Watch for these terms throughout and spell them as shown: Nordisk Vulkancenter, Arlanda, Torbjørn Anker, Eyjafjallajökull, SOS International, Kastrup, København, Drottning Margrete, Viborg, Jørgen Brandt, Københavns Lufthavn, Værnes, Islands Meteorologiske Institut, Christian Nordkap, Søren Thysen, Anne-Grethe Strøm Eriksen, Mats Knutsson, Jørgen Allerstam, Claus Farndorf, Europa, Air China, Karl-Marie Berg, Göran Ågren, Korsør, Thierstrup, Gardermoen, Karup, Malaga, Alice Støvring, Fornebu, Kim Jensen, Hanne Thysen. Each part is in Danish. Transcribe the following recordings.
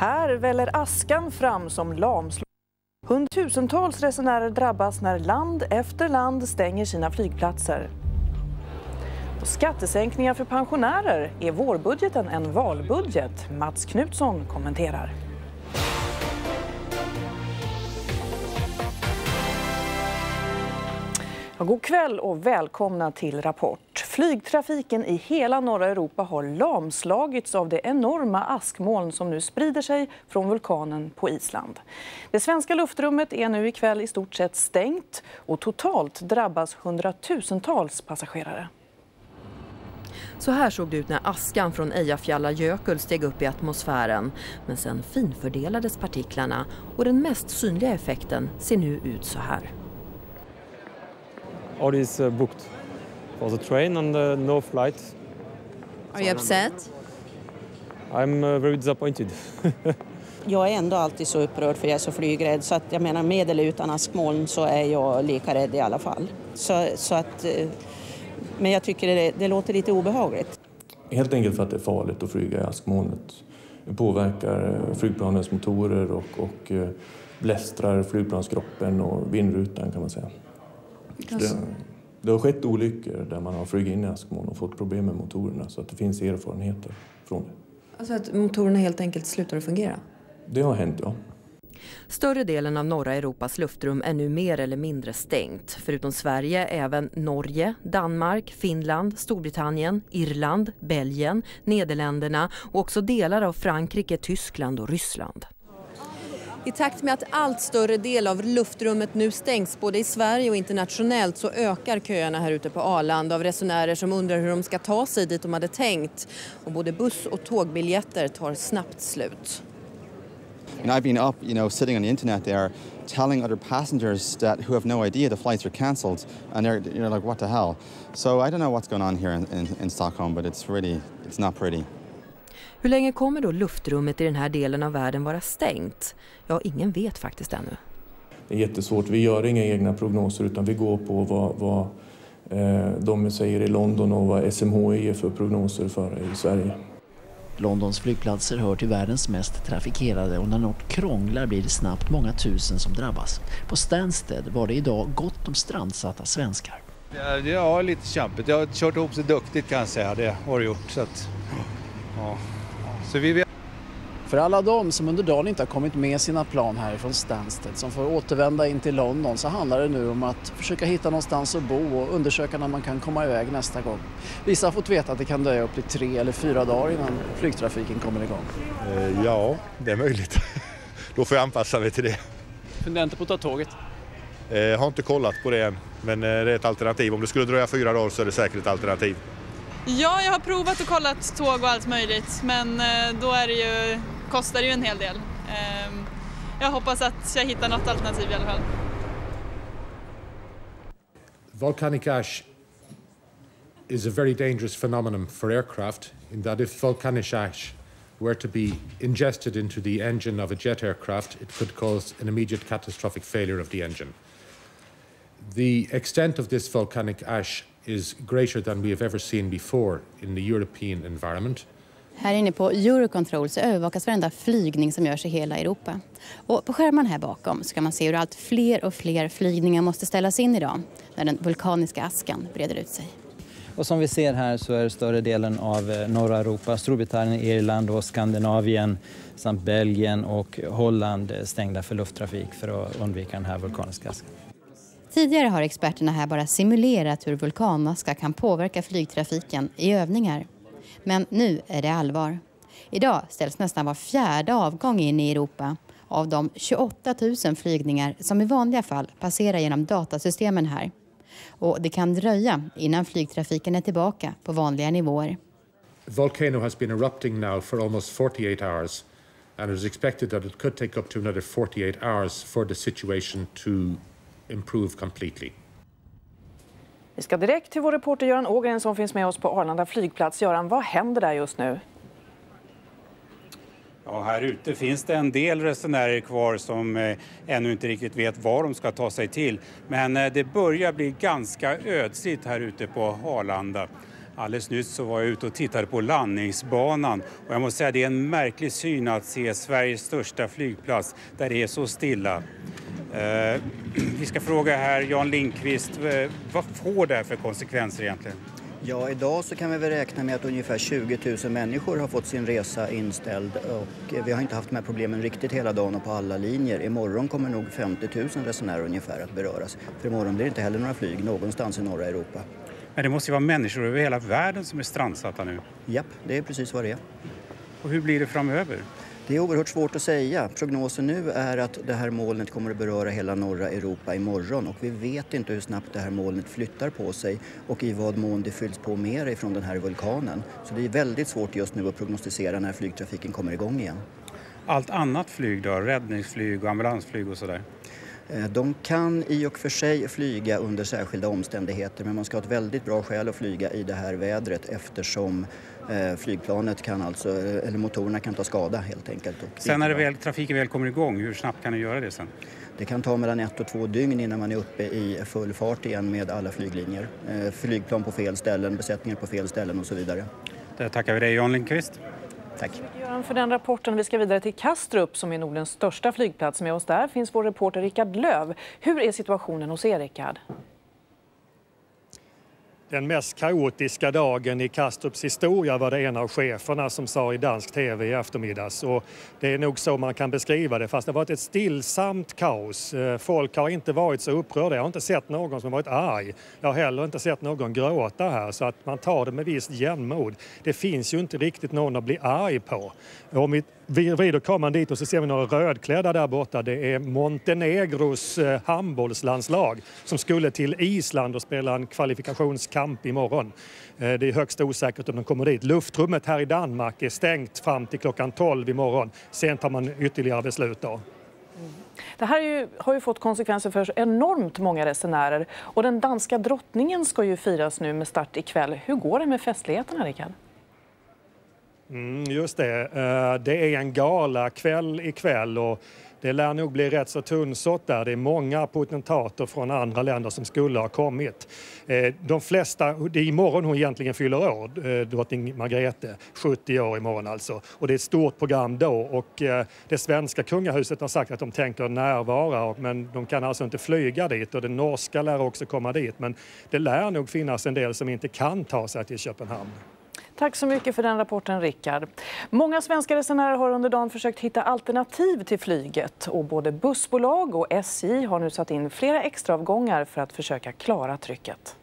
Här väller askan fram som lamslår. Hundratusentals resenärer drabbas när land efter land stänger sina flygplatser. Och skattesänkningar för pensionärer. Är vårbudgeten en valbudget? Mats Knutsson kommenterar. God kväll och välkomna till Rapport. Flygtrafiken i hela norra Europa har lamslagits av det enorma askmoln som nu sprider sig från vulkanen på Island. Det svenska luftrummet är nu ikväll i stort sett stängt och totalt drabbas hundratusentals passagerare. Så här såg det ut när askan från Eyjafjallajökull steg upp i atmosfären, men sen finfördelades partiklarna och den mest synliga effekten ser nu ut så här. All is booked for the train and no flight. Are you upset? I'm very disappointed. Jag är ändå alltid så upprörd för jag är så flygrädd så att jag menar med eller utan askmoln så är jag lika rädd i alla fall. Så att men jag tycker det låter lite obehagligt. Helt enkelt för att det är farligt att flyga i askmolnet. Det påverkar flygplanens motorer och blästrar flygplanskroppen och vindrutan kan man säga. Det har skett olyckor där man har flugit in i askmoln och fått problem med motorerna så att det finns erfarenheter från det. Alltså att motorerna helt enkelt slutar att fungera? Det har hänt, ja. Större delen av norra Europas luftrum är nu mer eller mindre stängt. Förutom Sverige även Norge, Danmark, Finland, Storbritannien, Irland, Belgien, Nederländerna och också delar av Frankrike, Tyskland och Ryssland. I takt med att allt större del av luftrummet nu stängs både i Sverige och internationellt så ökar köerna här ute på Arlanda av resenärer som undrar hur de ska ta sig dit de hade tänkt. Och både buss- och tågbiljetter tar snabbt slut. And I've been up, you know, sitting on the internet there telling other passengers that who have no idea the flights are cancelled and they're like what the hell. So I don't know what's going on here in Stockholm but it's not pretty. Hur länge kommer då luftrummet i den här delen av världen vara stängt? Ja, ingen vet faktiskt ännu. Det är jättesvårt. Vi gör inga egna prognoser utan vi går på vad de säger i London och vad SMHI är för prognoser för i Sverige. Londons flygplatser hör till världens mest trafikerade och när något krånglar blir det snabbt många tusen som drabbas. På Stansted var det idag gott om strandsatta svenskar. Ja, lite kämpigt. Jag har kört ihop så duktigt kan jag säga. Det har jag gjort så att... Ja. Så vi vet. För alla de som under dagen inte har kommit med sina plan härifrån Stansted som får återvända in till London så handlar det nu om att försöka hitta någonstans att bo och undersöka när man kan komma iväg nästa gång. Vissa har fått veta att det kan dröja upp till 3 eller 4 dagar innan flygtrafiken kommer igång. Ja, det är möjligt. Då får jag anpassa mig till det. Funderar inte på att ta tåget? Jag har inte kollat på det än, men det är ett alternativ. Om det skulle dröja 4 dagar så är det säkert ett alternativ. Ja, jag har provat och kollat tåg och allt möjligt, men då är det ju, kostar det ju en hel del. Jag hoppas att jag hittar något alternativ i alla fall. Volcanic ash is a very dangerous phenomenon for aircraft in that if volcanic ash were to be ingested into the engine of a jet aircraft, it could cause an immediate catastrophic failure of the engine. The extent of this volcanic ash is greater than we have ever seen before in the European environment. Här inne på Eurocontrol så övervakas varenda flygning som görs i hela Europa. Och på skärmen här bakom så kan man se hur allt fler och fler flygningar måste ställas in idag när den vulkaniska askan breder ut sig. Och som vi ser här så är större delen av norra Europa, Storbritannien, Irland och Skandinavien samt Belgien och Holland stängda för lufttrafik för att undvika den här vulkaniska askan. Tidigare har experterna här bara simulerat hur vulkanaska kan påverka flygtrafiken i övningar. Men nu är det allvar. Idag ställs nästan var 4:e avgång in i Europa av de 28 000 flygningar som i vanliga fall passerar genom datasystemen här. Och det kan dröja innan flygtrafiken är tillbaka på vanliga nivåer. Volcano has been erupting now for almost 48 hours. And it is expected that it could take up to another 48 hours for the situation to improve completely. Vi ska direkt till vår reporter Göran Ågren som finns med oss på Arlanda flygplats. Göran, vad händer där just nu? Ja, här ute finns det en del resenärer kvar som ännu inte riktigt vet vad de ska ta sig till. Men det börjar bli ganska ödsligt här ute på Arlanda. Alldeles nyss så var jag ute och tittade på landningsbanan och jag måste säga att det är en märklig syn att se Sveriges största flygplats där det är så stilla. Vi ska fråga här Jan Lindqvist, vad får det här för konsekvenser egentligen? Ja, idag så kan vi väl räkna med att ungefär 20 000 människor har fått sin resa inställd och vi har inte haft de här problemen riktigt hela dagen och på alla linjer. Imorgon kommer nog 50 000 resenärer ungefär att beröras. För imorgon blir det inte heller några flyg någonstans i norra Europa. Men det måste ju vara människor över hela världen som är strandsatta nu. Japp, det är precis vad det är. Och hur blir det framöver? Det är oerhört svårt att säga. Prognosen nu är att det här molnet kommer att beröra hela norra Europa imorgon och vi vet inte hur snabbt det här molnet flyttar på sig och i vad mån det fylls på mer ifrån den här vulkanen. Så det är väldigt svårt just nu att prognostisera när flygtrafiken kommer igång igen. Allt annat flyg då, räddningsflyg och ambulansflyg och sådär? De kan i och för sig flyga under särskilda omständigheter men man ska ha ett väldigt bra skäl att flyga i det här vädret eftersom flygplanet kan alltså, eller motorerna kan ta skada helt enkelt. Sen när trafiken väl kommer igång, hur snabbt kan du göra det sen? Det kan ta mellan 1 och 2 dygn innan man är uppe i full fart igen med alla flyglinjer. Flygplan på fel ställen, besättningar på fel ställen och så vidare. Där tackar vi dig Jan Lindqvist. Tack Göran för den rapporten. Vi ska vidare till Kastrup som är Nordens största flygplats. Med oss där finns vår reporter Rickard Lööf. Hur är situationen hos er, Rickard? Den mest kaotiska dagen i Kastrups historia var det en av cheferna som sa i dansk tv i eftermiddags. Och det är nog så man kan beskriva det, fast det har varit ett stillsamt kaos. Folk har inte varit så upprörda, jag har inte sett någon som varit arg. Jag har heller inte sett någon gråta här, så att man tar det med visst jämnmod. Det finns ju inte riktigt någon att bli arg på. Om vi vrider kameran dit och så ser vi några rödklädda där borta. Det är Montenegros handbollslandslag som skulle till Island och spela en kvalifikationskamp imorgon. Det är högst osäkert om de kommer dit. Luftrummet här i Danmark är stängt fram till klockan 12 imorgon. Sen tar man ytterligare beslut då. Det här har ju fått konsekvenser för enormt många resenärer. Och den danska drottningen ska ju firas nu med start ikväll. Hur går det med festligheterna, Rickard? Just det. Det är en gala kväll ikväll och det lär nog bli rätt så tunnsått där. Det är många potentater från andra länder som skulle ha kommit. De flesta, det är imorgon hon egentligen fyller år, drottning Margrete, 70 år imorgon alltså. Och det är ett stort program då och det svenska kungahuset har sagt att de tänker närvara men de kan alltså inte flyga dit och det norska lär också komma dit. Men det lär nog finnas en del som inte kan ta sig till Köpenhamn. Tack så mycket för den rapporten, Rickard. Många svenska resenärer har under dagen försökt hitta alternativ till flyget. Och både bussbolag och SJ har nu satt in flera extraavgångar för att försöka klara trycket.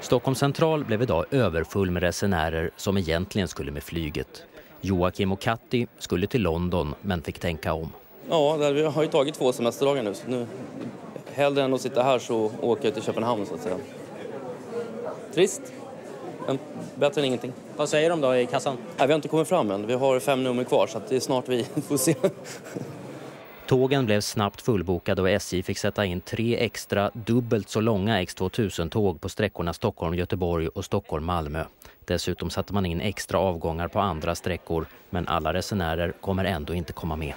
Stockholm central blev idag överfull med resenärer som egentligen skulle med flyget. Joakim och Katti skulle till London men fick tänka om. Ja, vi har ju tagit 2 semesterdagar nu. Så nu hellre än att sitta här så åker jag till Köpenhamn så att säga. Trist. Men bättre än ingenting. Vad säger de då i kassan? Nej, vi har inte kommit fram än. Vi har 5 nummer kvar så att det är snart vi får se. Tågen blev snabbt fullbokade och SJ fick sätta in 3 extra dubbelt så långa X2000-tåg på sträckorna Stockholm-Göteborg och Stockholm-Malmö. Dessutom satte man in extra avgångar på andra sträckor men alla resenärer kommer ändå inte komma med.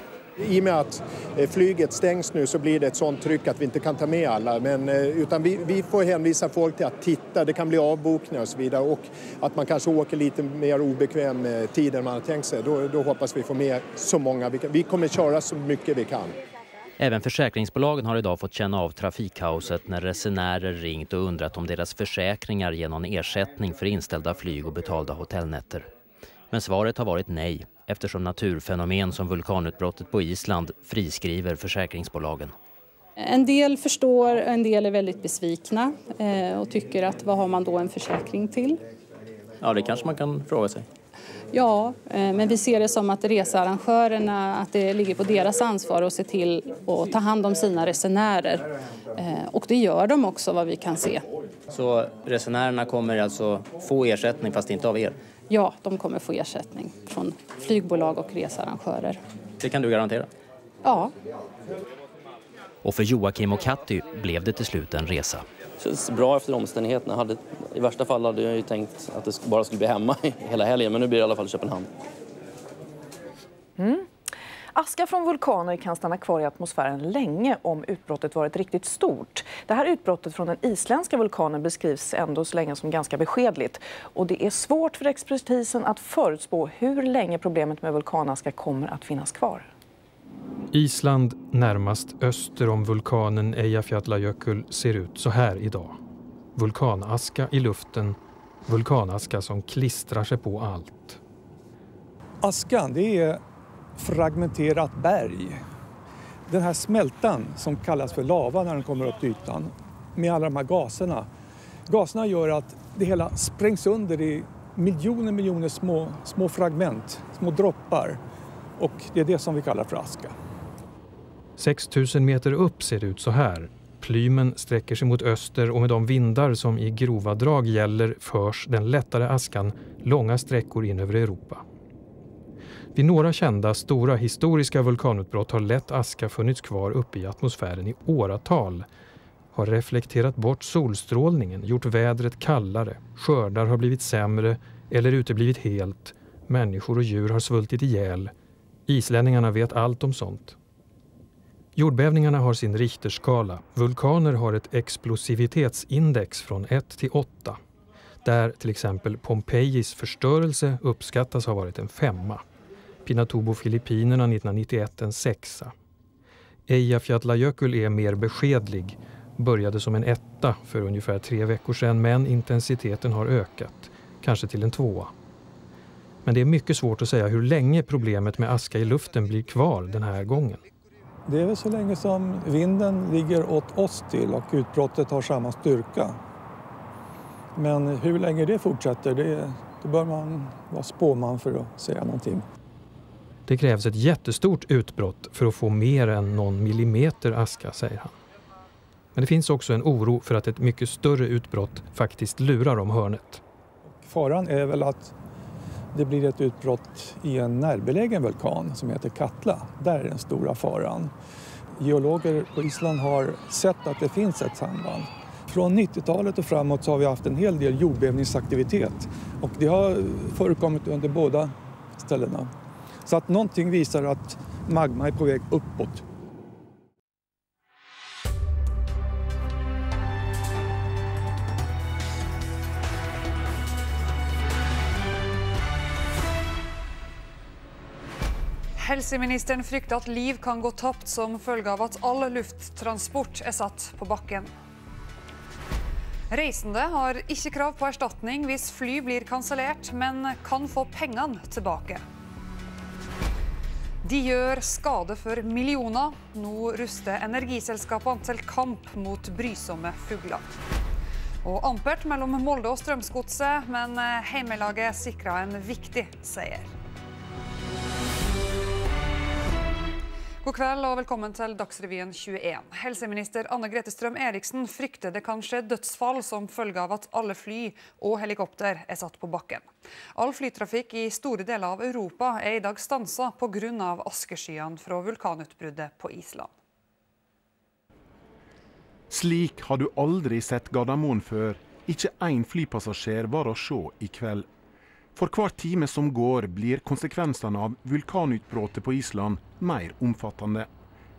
I och med att flyget stängs nu så blir det ett sånt tryck att vi inte kan ta med alla. Men, utan vi får hänvisa folk till att titta, det kan bli avbokningar och så vidare. Och att man kanske åker lite mer obekväm tid än man har tänkt sig. Då hoppas vi få med så många. Vi kommer köra så mycket vi kan. Även försäkringsbolagen har idag fått känna av trafikkaoset när resenärer ringt och undrat om deras försäkringar ger någon ersättning för inställda flyg och betalda hotellnätter. Men svaret har varit nej. Eftersom naturfenomen som vulkanutbrottet på Island friskriver försäkringsbolagen. En del förstår, en del är väldigt besvikna och tycker att vad har man då en försäkring till? Ja, det kanske man kan fråga sig. Ja, men vi ser det som att researrangörerna, att det ligger på deras ansvar att se till och ta hand om sina resenärer. Och det gör de också vad vi kan se. Så resenärerna kommer alltså få ersättning fast inte av er? Ja, de kommer få ersättning från flygbolag och researrangörer. Det kan du garantera? Ja. Och för Joakim och Katti blev det till slut en resa. Det känns bra efter omständigheterna. I värsta fall hade jag ju tänkt att det bara skulle bli hemma hela helgen, men nu blir det i alla fall Köpenhamn. Aska från vulkaner kan stanna kvar i atmosfären länge om utbrottet varit riktigt stort. Det här utbrottet från den isländska vulkanen beskrivs ändå så länge som ganska beskedligt. Och det är svårt för expertisen att förutspå hur länge problemet med vulkanaska kommer att finnas kvar. Island närmast öster om vulkanen Eyjafjallajökull ser ut så här idag. Vulkanaska i luften, vulkanaska som klistrar sig på allt. Askan, det är fragmenterat berg. Den här smältan som kallas för lava när den kommer upp till ytan med alla de här gaserna. Gaserna gör att det hela sprängs under i miljoner små fragment, små droppar. Och det är det som vi kallar för aska. 6000 meter upp ser det ut så här. Plymen sträcker sig mot öster och med de vindar som i grova drag gäller förs den lättare askan långa sträckor in över Europa. Vid några kända stora historiska vulkanutbrott har lätt aska funnits kvar uppe i atmosfären i åratal. Har reflekterat bort solstrålningen, gjort vädret kallare, skördar har blivit sämre eller uteblivit helt. Människor och djur har svultit ihjäl. Islänningarna vet allt om sånt. Jordbävningarna har sin richterskala. Vulkaner har ett explosivitetsindex från 1 till 8. Där till exempel Pompejis förstörelse uppskattas ha varit en 5. Pinatubo, Filippinerna 1991 en 6. Eyjafjallajökull är mer beskedlig. Började som en 1 för ungefär 3 veckor sedan, men intensiteten har ökat. Kanske till en 2. Men det är mycket svårt att säga hur länge problemet med aska i luften blir kvar den här gången. Det är väl så länge som vinden ligger åt oss till och utbrottet har samma styrka. Men hur länge det fortsätter, det bör man vara spåman för att säga någonting. Det krävs ett jättestort utbrott för att få mer än någon millimeter aska, säger han. Men det finns också en oro för att ett mycket större utbrott faktiskt lurar om hörnet. Faran är väl att det blir ett utbrott i en närbelägen vulkan som heter Katla. Där är den stora faran. Geologer på Island har sett att det finns ett samband. Från 90-talet och framåt så har vi haft en hel del jordbävningsaktivitet. Och det har förekommit under båda ställena. Så att någonting visar att magma är på väg uppåt. Helseministeren frykter at liv kan gå tapt som følge av at all lufttransport er satt på bakken. Reisende har ikke krav på erstatning hvis fly blir kansellert, men kan få pengene tilbake. De gjør skade for millioner. Nå ruster energiselskapene til kamp mot brysomme fugler. Og ampert mellom Molde og Strømsgodset, men heimelaget sikrer en viktig seier. God kveld og velkommen til Dagsrevyen 21. Helseminister Anne-Grethe Strøm Eriksen frykter det kan skje dødsfall som følge av at alle fly og helikopter er satt på bakken. All flytrafikk i store deler av Europa er i dag stanset på grunn av askeskyene fra vulkanutbruddet på Island. Slik har du aldri sett Gardermoen før. Ikke en flypassasjer var å se i kveld. For hver time som går blir konsekvensene av vulkanutbrottet på Island mer omfattende.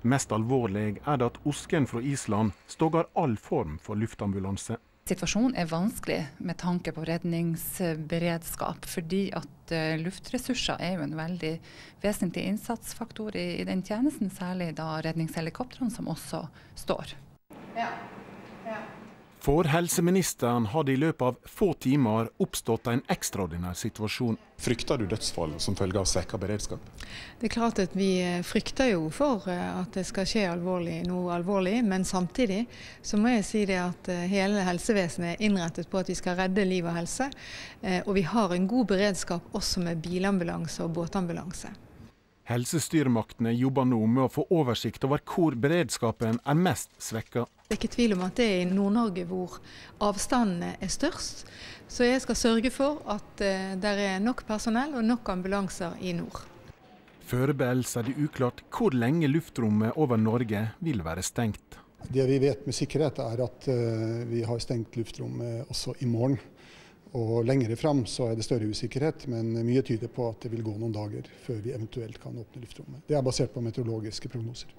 Mest alvorlig er det at osken fra Island stogger all form for luftambulanse. Situasjonen er vanskelig med tanke på redningsberedskap, fordi at luftressurser er jo en veldig vesentlig innsatsfaktor i den tjenesten, særlig da redningshelikopteren som også står. Ja. For helseministeren har det i løpet av få timer oppstått en ekstraordinær situasjon. Frykter du dødsfall som følger av svekket beredskap? Det er klart at vi frykter jo for at det skal skje noe alvorlig, men samtidig så må jeg si det at hele helsevesenet er innrettet på at vi skal redde liv og helse, og vi har en god beredskap også med bilambulanse og båtambulanse. Helsestyrmaktene jobber nå med å få oversikt over hvor beredskapen er mest svekket. Det er ikke tvil om at det er i Nord-Norge hvor avstandene er størst, så jeg skal sørge for at det er nok personell og nok ambulanser i nord. Foreløpig er det uklart hvor lenge luftrommet over Norge vil være stengt. Det vi vet med sikkerhet er at vi har stengt luftrommet også i morgen. Og lengre frem så er det større usikkerhet, men mye tyder på at det vil gå noen dager før vi eventuelt kan åpne luftrommet. Det er basert på meteorologiske prognoser.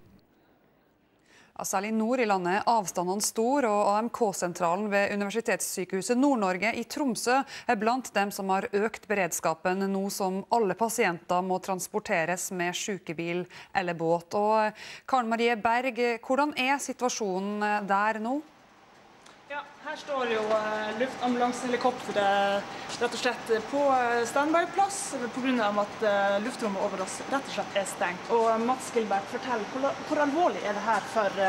Ja, særlig nord i landet er avstanden stor, og AMK-sentralen ved Universitetssykehuset Nord-Norge i Tromsø er blant dem som har økt beredskapen nå som alle pasienter må transporteres med sykebil eller båt. Og Karl-Marie Berg, hvordan er situasjonen der nå? Ja, her står jo luftambulansehelikopteret rett og slett på standby-plass på grunn av at luftrommet over oss rett og slett er stengt. Og Mats Gilbert, fortell, hvor alvorlig er det her for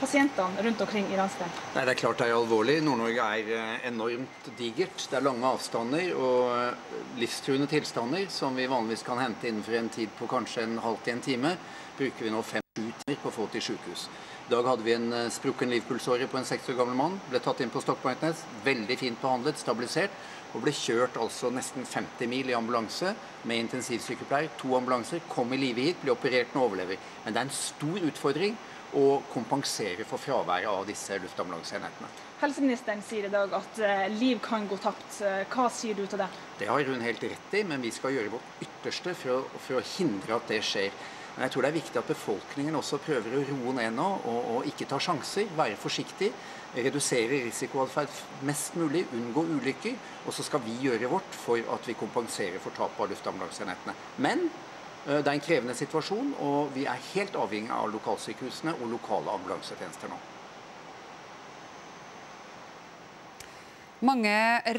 pasientene rundt omkring i landsdelen? Nei, det er klart det er alvorlig. Nord-Norge er enormt digert. Det er lange avstander og livstruende tilstander som vi vanligvis kan hente innenfor en tid på kanskje en halv til en time. Bruker vi nå 5 timer på å få til sykehus. I dag hadde vi en sprukken livpulsåre på en 6 år gammel mann, ble tatt inn på Stockmarknes, veldig fint behandlet, stabilisert, og ble kjørt altså nesten 50 mil i ambulanse med intensivsykepleier, 2 ambulanser, kom i livet hit, ble operert og overlever. Men det er en stor utfordring å kompensere for fraværet av disse luftambulansenhetene. Helseministeren sier i dag at liv kan gå tapt. Hva sier du til det? Det har hun helt rett i, men vi skal gjøre vårt ytterste for å hindre at det skjer. Men jeg tror det er viktig at befolkningen også prøver å roe ned nå og ikke ta sjanser, være forsiktig, redusere risikoatferd mest mulig, unngå ulykker, og så skal vi gjøre vårt for at vi kompenserer for tap av luftambulansenhetene. Men det er en krevende situasjon, og vi er helt avhengig av lokalsykehusene og lokale ambulansetjenester nå. Mange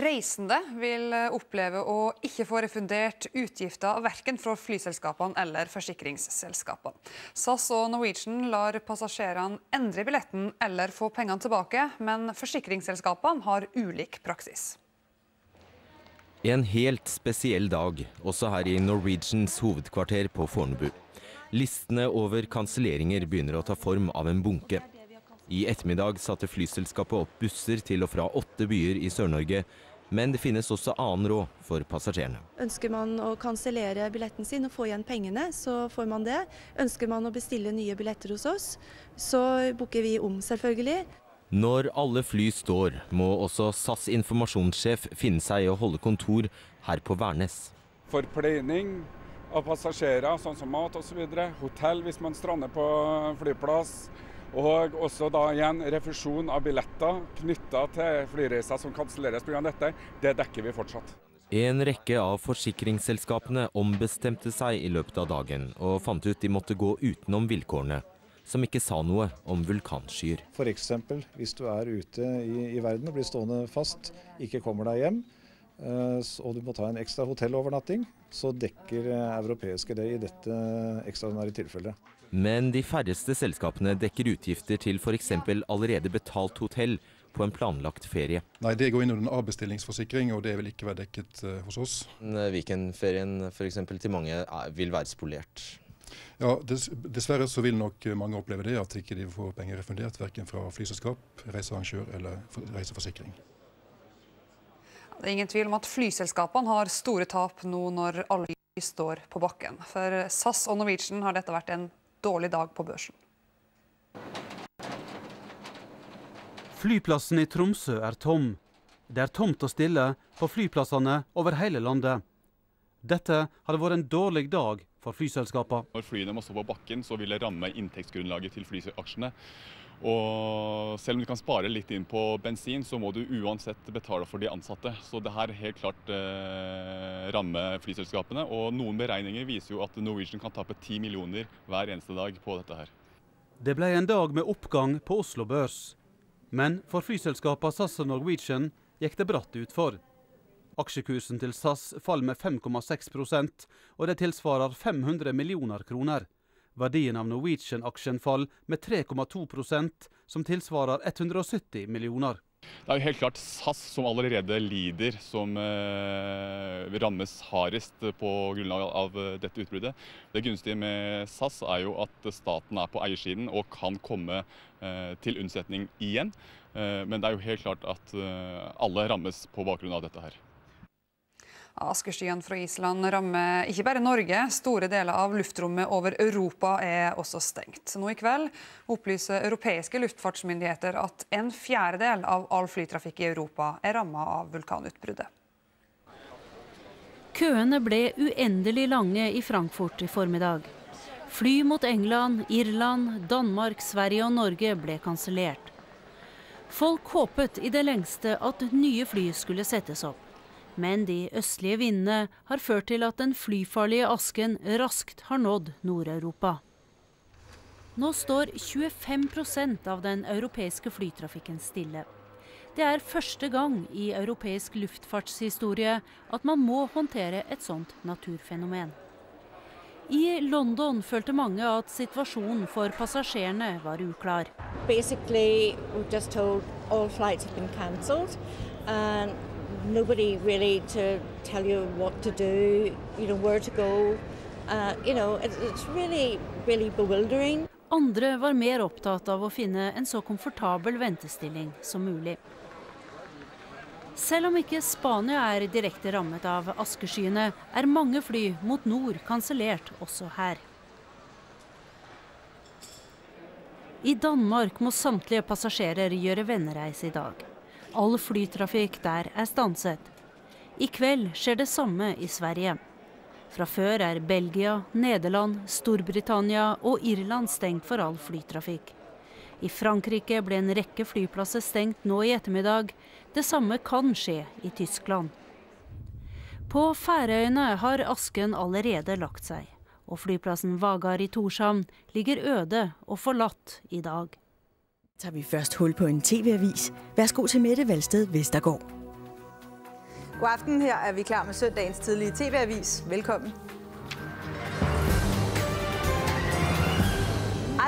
reisende vil oppleve å ikke få refundert utgifter hverken fra flyselskapene eller forsikringsselskapene. SAS og Norwegian lar passasjerene endre billetten eller få pengene tilbake, men forsikringsselskapene har ulik praksis. En helt spesiell dag, også her i Norwegians hovedkvarter på Fornebu. Listene over kanselleringer begynner å ta form av en bunke. I ettermiddag satte flyselskapet opp busser til og fra 8 byer i Sør-Norge, men det finnes også annen råd for passasjerene. Ønsker man å kansellere billetten sin og få igjen pengene, så får man det. Ønsker man å bestille nye billetter hos oss, så booker vi om, selvfølgelig. Når alle fly står, må også SAS informasjonssjef finne seg å holde kontor her på Værnes. Forpleining av passasjerer, sånn som mat og så videre, hotell hvis man strander på flyplass, og også da igjen refusjon av billetter knyttet til flyreiser som kanselleres på grunn av dette, det dekker vi fortsatt. En rekke av forsikringsselskapene ombestemte seg i løpet av dagen og fant ut de måtte gå utenom vilkårene, som ikke sa noe om vulkanskyer. For eksempel hvis du er ute i verden og blir stående fast, ikke kommer deg hjem, og du må ta en ekstra hotellovernatting, så dekker europeiske det i dette ekstraordinære tilfellet. Men de færreste selskapene dekker utgifter til for eksempel allerede betalt hotell på en planlagt ferie. Nei, det går inn under en avbestillingsforsikring, og det vil ikke være dekket hos oss. Weekendferien for eksempel til mange vil være spolert. Ja, dessverre så vil nok mange oppleve det, at ikke de får penger refundert, hverken fra flyselskap, reisearrangør eller reiseforsikring. Det er ingen tvil om at flyselskapene har store tap nå når alle fly står på bakken. For SAS og Norwegian har dette vært en dårlig dag på børsen. Flyplassen i Tromsø er tom. Det er tomt og stille på flyplassene over hele landet. Dette hadde vært en dårlig dag for flyselskapene. Når flyene må stå på bakken, så vil det ramme inntektsgrunnlaget til flyaksjene. Og selv om du kan spare litt inn på bensin, så må du uansett betale for de ansatte. Så det her helt klart rammer flyselskapene. Og noen beregninger viser jo at Norwegian kan tape 10 millioner hver eneste dag på dette her. Det ble en dag med oppgang på Oslo Børs. Men for flyselskapet SAS og Norwegian gikk det bratt ut for. Aksjekursen til SAS fall med 5,6%, og det tilsvarer 500 millioner kroner. Verdien av Norwegian-aksjen fall med 3,2%, som tilsvarer 170 millioner. Det er jo helt klart SAS som allerede lider, som rammes hardest på grunnlag av dette utbruddet. Det gunstige med SAS er jo at staten er på eiersiden og kan komme til unnsetning igjen. Men det er jo helt klart at alle rammes på bakgrunn av dette her. Askeskyen fra Island rammer ikke bare Norge. Store deler av luftrommet over Europa er også stengt. Nå i kveld opplyser europeiske luftfartsmyndigheter at 1/4 av all flytrafikk i Europa er rammet av vulkanutbruddet. Køene ble uendelig lange i Frankfurt i formiddag. Fly mot England, Irland, Danmark, Sverige og Norge ble kansellert. Folk håpet i det lengste at nye fly skulle settes opp. Men de østlige vindene har ført til at den flyfarlige asken raskt har nådd Nord-Europa. Nå står 25% av den europeiske flytrafikken stille. Det er første gang i europeisk luftfartshistorie at man må håndtere et sånt naturfenomen. I London følte mange at situasjonen for passasjerene var uklar. Basically, we just told all flights have been cancelled. Nobody really to tell you what to do, where to go. It's really, really bewildering. Andre var mer opptatt av å finne en så komfortabel ventestilling som mulig. Selv om ikke Spania er direkte rammet av askeskyene, er mange fly mot nord kansellert også her. I Danmark må samtlige passasjerer gjøre vennereise i dag. All flytrafikk der er stanset. I kveld skjer det samme i Sverige. Fra før er Belgia, Nederland, Storbritannia og Irland stengt for all flytrafikk. I Frankrike ble en rekke flyplasser stengt nå i ettermiddag. Det samme kan skje i Tyskland. På Færøyene har asken allerede lagt seg, og flyplassen Vagar i Tórshavn ligger øde og forlatt i dag. Tager vi først hul på en tv-avis. Værsgo til Mette Valsted Vestergaard. God aften, her er vi klar med søndagens tidlige tv-avis. Velkommen.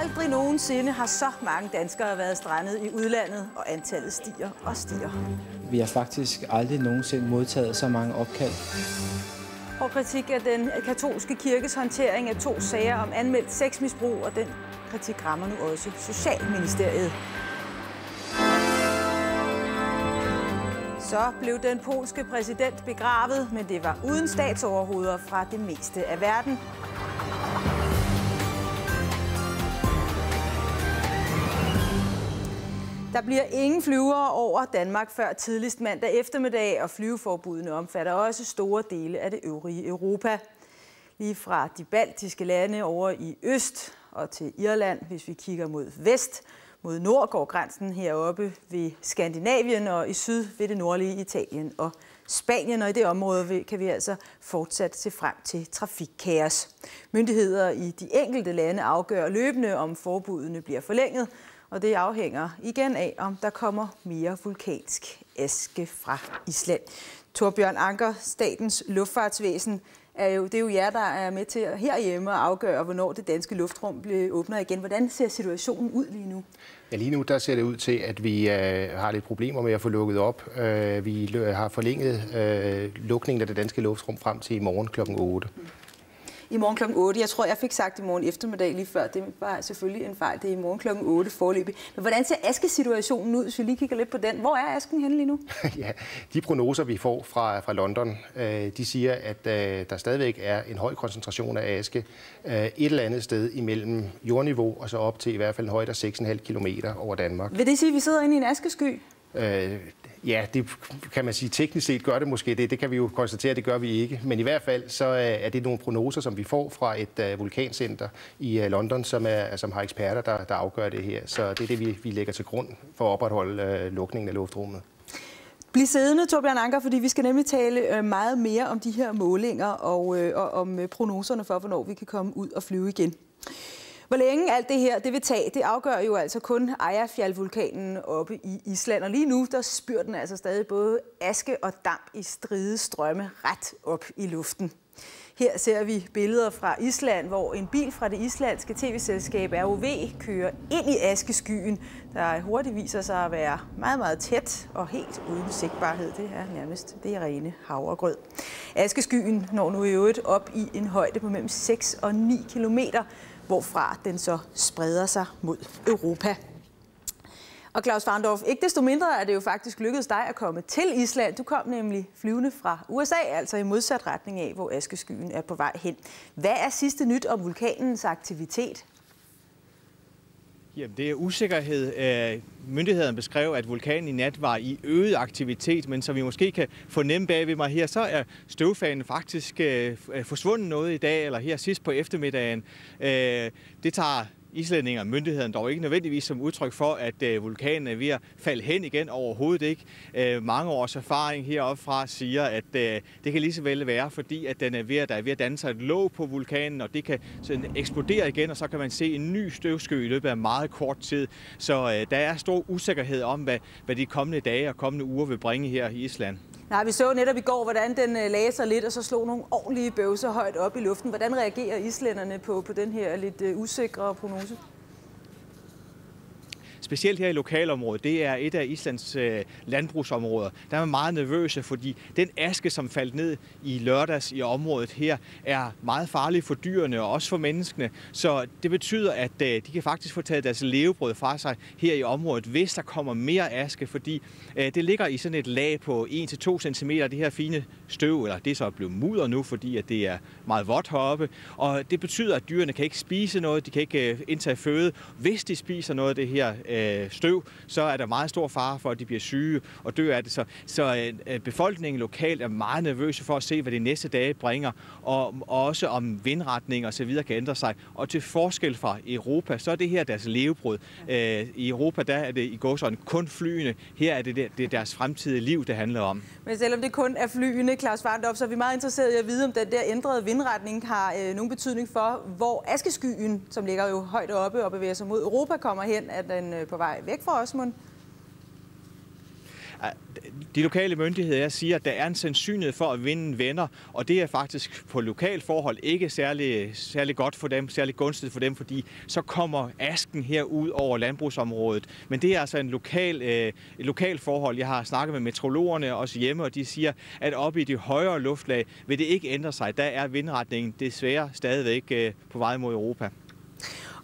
Aldrig nogensinde har så mange danskere været strandet i udlandet, og antallet stiger og stiger. Vi har faktisk aldrig nogensinde modtaget så mange opkald. Og kritik af den katolske kirkes håndtering af 2 sager om anmeldt sexmisbrug, og den kritik rammer nu også Socialministeriet. Så blev den polske præsident begravet, men det var uden statsoverhoveder fra det meste af verden. Der bliver ingen flyvere over Danmark før tidligst mandag eftermiddag, og flyveforbuddene omfatter også store dele af det øvrige Europa. Lige fra de baltiske lande over i øst og til Irland, hvis vi kigger mod vest. Mod nord går grænsen heroppe ved Skandinavien, og i syd ved det nordlige Italien og Spanien. Og i det område kan vi altså fortsat se frem til trafikkaos. Myndigheder i de enkelte lande afgør løbende, om forbuddene bliver forlænget. Og det afhænger igen af, om der kommer mere vulkansk aske fra Island. Torbjørn Anker, Statens Luftfartsvæsen, det er jo jer, der er med til herhjemme at afgøre, hvornår det danske luftrum åbner igen. Hvordan ser situationen ud lige nu? Ja, lige nu der ser det ud til, at vi har lidt problemer med at få lukket op. Vi har forlænget lukningen af det danske luftrum frem til i morgen kl. 8. I morgen kl. 8. Jeg tror, jeg fik sagt i morgen eftermiddag lige før. Det var selvfølgelig en fejl. Det er i morgen kl. 8 forløbig. Men hvordan ser askesituationen ud, hvis vi lige kigger lidt på den? Hvor er asken henne lige nu? Ja, de prognoser, vi får fra London, de siger, at der stadigvæk er en høj koncentration af aske et eller andet sted imellem jordniveau og så op til i hvert fald en højde af 6,5 kilometer over Danmark. Vil det sige, at vi sidder inde i en askesky? Ja, det kan man sige teknisk set gør det måske. Det kan vi jo konstatere, det gør vi ikke. Men i hvert fald så er det nogle prognoser, som vi får fra et vulkancenter i London, som har eksperter, der afgør det her. Så det er det, vi lægger til grund for at opretholde lukningen af luftrummet. Bliv siddende, Torbjørn Anker, fordi vi skal nemlig tale meget mere om de her målinger og om prognoserne for, hvornår vi kan komme ud og flyve igen. Hvor længe alt det her det vil tage, det afgør jo altså kun Eyjafjallajökull-vulkanen oppe i Island. Og lige nu der spyr den altså stadig både aske og damp i stride strømme ret op i luften. Her ser vi billeder fra Island, hvor en bil fra det islandske tv-selskab ROV kører ind i askeskyen, der hurtigt viser sig at være meget, meget tæt og helt uden sigtbarhed. Det er nærmest det rene havregrød. Askeskyen når nu i øvrigt op i en højde på mellem 6 og 9 kilometer, hvorfra den så spreder sig mod Europa. Og Claus Farndorf, ikke desto mindre er det jo faktisk lykkedes dig at komme til Island. Du kom nemlig flyvende fra USA, altså i modsat retning af, hvor askeskyen er på vej hen. Hvad er sidste nyt om vulkanens aktivitet? Jamen, det er usikkerhed. Myndighederne beskrev, at vulkanen i nat var i øget aktivitet, men som vi måske kan fornemme bag ved mig her, så er støvfanen faktisk forsvundet noget i dag, eller her sidst på eftermiddagen. Det tager islændinge og myndighederne dog ikke nødvendigvis som udtryk for, at vulkanen er ved at falde hen igen, overhovedet ikke. Mange års erfaring heroppefra siger, at det kan lige så vel være, fordi at den er ved at danne sig et låg på vulkanen, og det kan sådan eksplodere igen, og så kan man se en ny støvsky i løbet af meget kort tid. Så der er stor usikkerhed om, hvad de kommende dage og kommende uger vil bringe her i Island. Nej, vi så netop i går, hvordan den lagde sig lidt, og så slog nogle ordentlige bøvser højt op i luften. Hvordan reagerer islænderne på den her lidt usikre prognose? Specielt her i lokalområdet, det er et af Islands landbrugsområder. Der er man meget nervøse, fordi den aske, som faldt ned i lørdags i området her, er meget farlig for dyrene og også for menneskene. Så det betyder, at de kan faktisk få taget deres levebrød fra sig her i området, hvis der kommer mere aske, fordi det ligger i sådan et lag på 1-2 cm, det her fine støv, eller det er så blevet mudder nu, fordi at det er meget vådt heroppe. Og det betyder, at dyrene kan ikke spise noget, de kan ikke indtage føde. Hvis de spiser noget af det her støv, så er der meget stor fare for, at de bliver syge og dør af det. Så befolkningen lokalt er meget nervøse for at se, hvad de næste dage bringer, og også om vindretning og så videre kan ændre sig. Og til forskel fra Europa, så er det her deres levebrød. I Europa, der er det i går sådan kun flyene. Her er det deres fremtidige liv, det handler om. Men selvom det kun er flyene, Claus Varndorf, så er vi meget interesserede i at vide, om den der ændrede vindretning har nogen betydning for, hvor askeskyen, som ligger jo højt oppe og bevæger sig mod Europa, kommer hen, at den på vej væk fra Osmund. De lokale myndigheder siger, at der er en sandsynlighed for, at vinden vender, og det er faktisk på lokalt forhold ikke særlig godt for dem, særlig gunstigt for dem, fordi så kommer asken her ud over landbrugsområdet. Men det er altså en lokal forhold. Jeg har snakket med meteorologerne også hjemme, og de siger, at oppe i de højere luftlag vil det ikke ændre sig. Der er vindretningen desværre stadigvæk på vej mod Europa.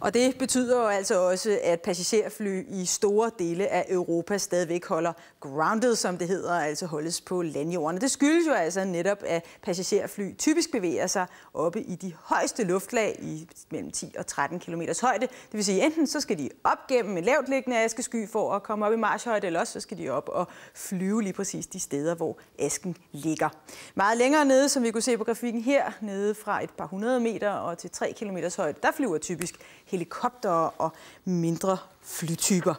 Og det betyder jo altså også, at passagerfly i store dele af Europa stadigvæk holder grounded, som det hedder, altså holdes på landjorden. Det skyldes jo altså netop, at passagerfly typisk bevæger sig oppe i de højeste luftlag i mellem 10 og 13 km højde. Det vil sige, enten så skal de op gennem en lavtliggende askesky for at komme op i marchhøjde, eller også så skal de op og flyve lige præcis de steder, hvor asken ligger. Meget længere nede, som vi kunne se på grafikken her, nede fra et par 100 meter og til 3 km højde, der flyver typisk helikoptere og mindre flytyper.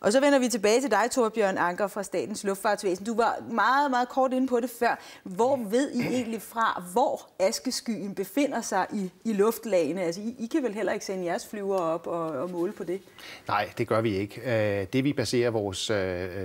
Og så vender vi tilbage til dig, Torbjørn Anker fra Statens Luftfartsvæsen. Du var meget, meget kort inde på det før. Hvor ved I egentlig fra, hvor askeskyen befinder sig i luftlagene? Altså, I kan vel heller ikke sende jeres flyver op og måle på det? Nej, det gør vi ikke. Det, vi baserer vores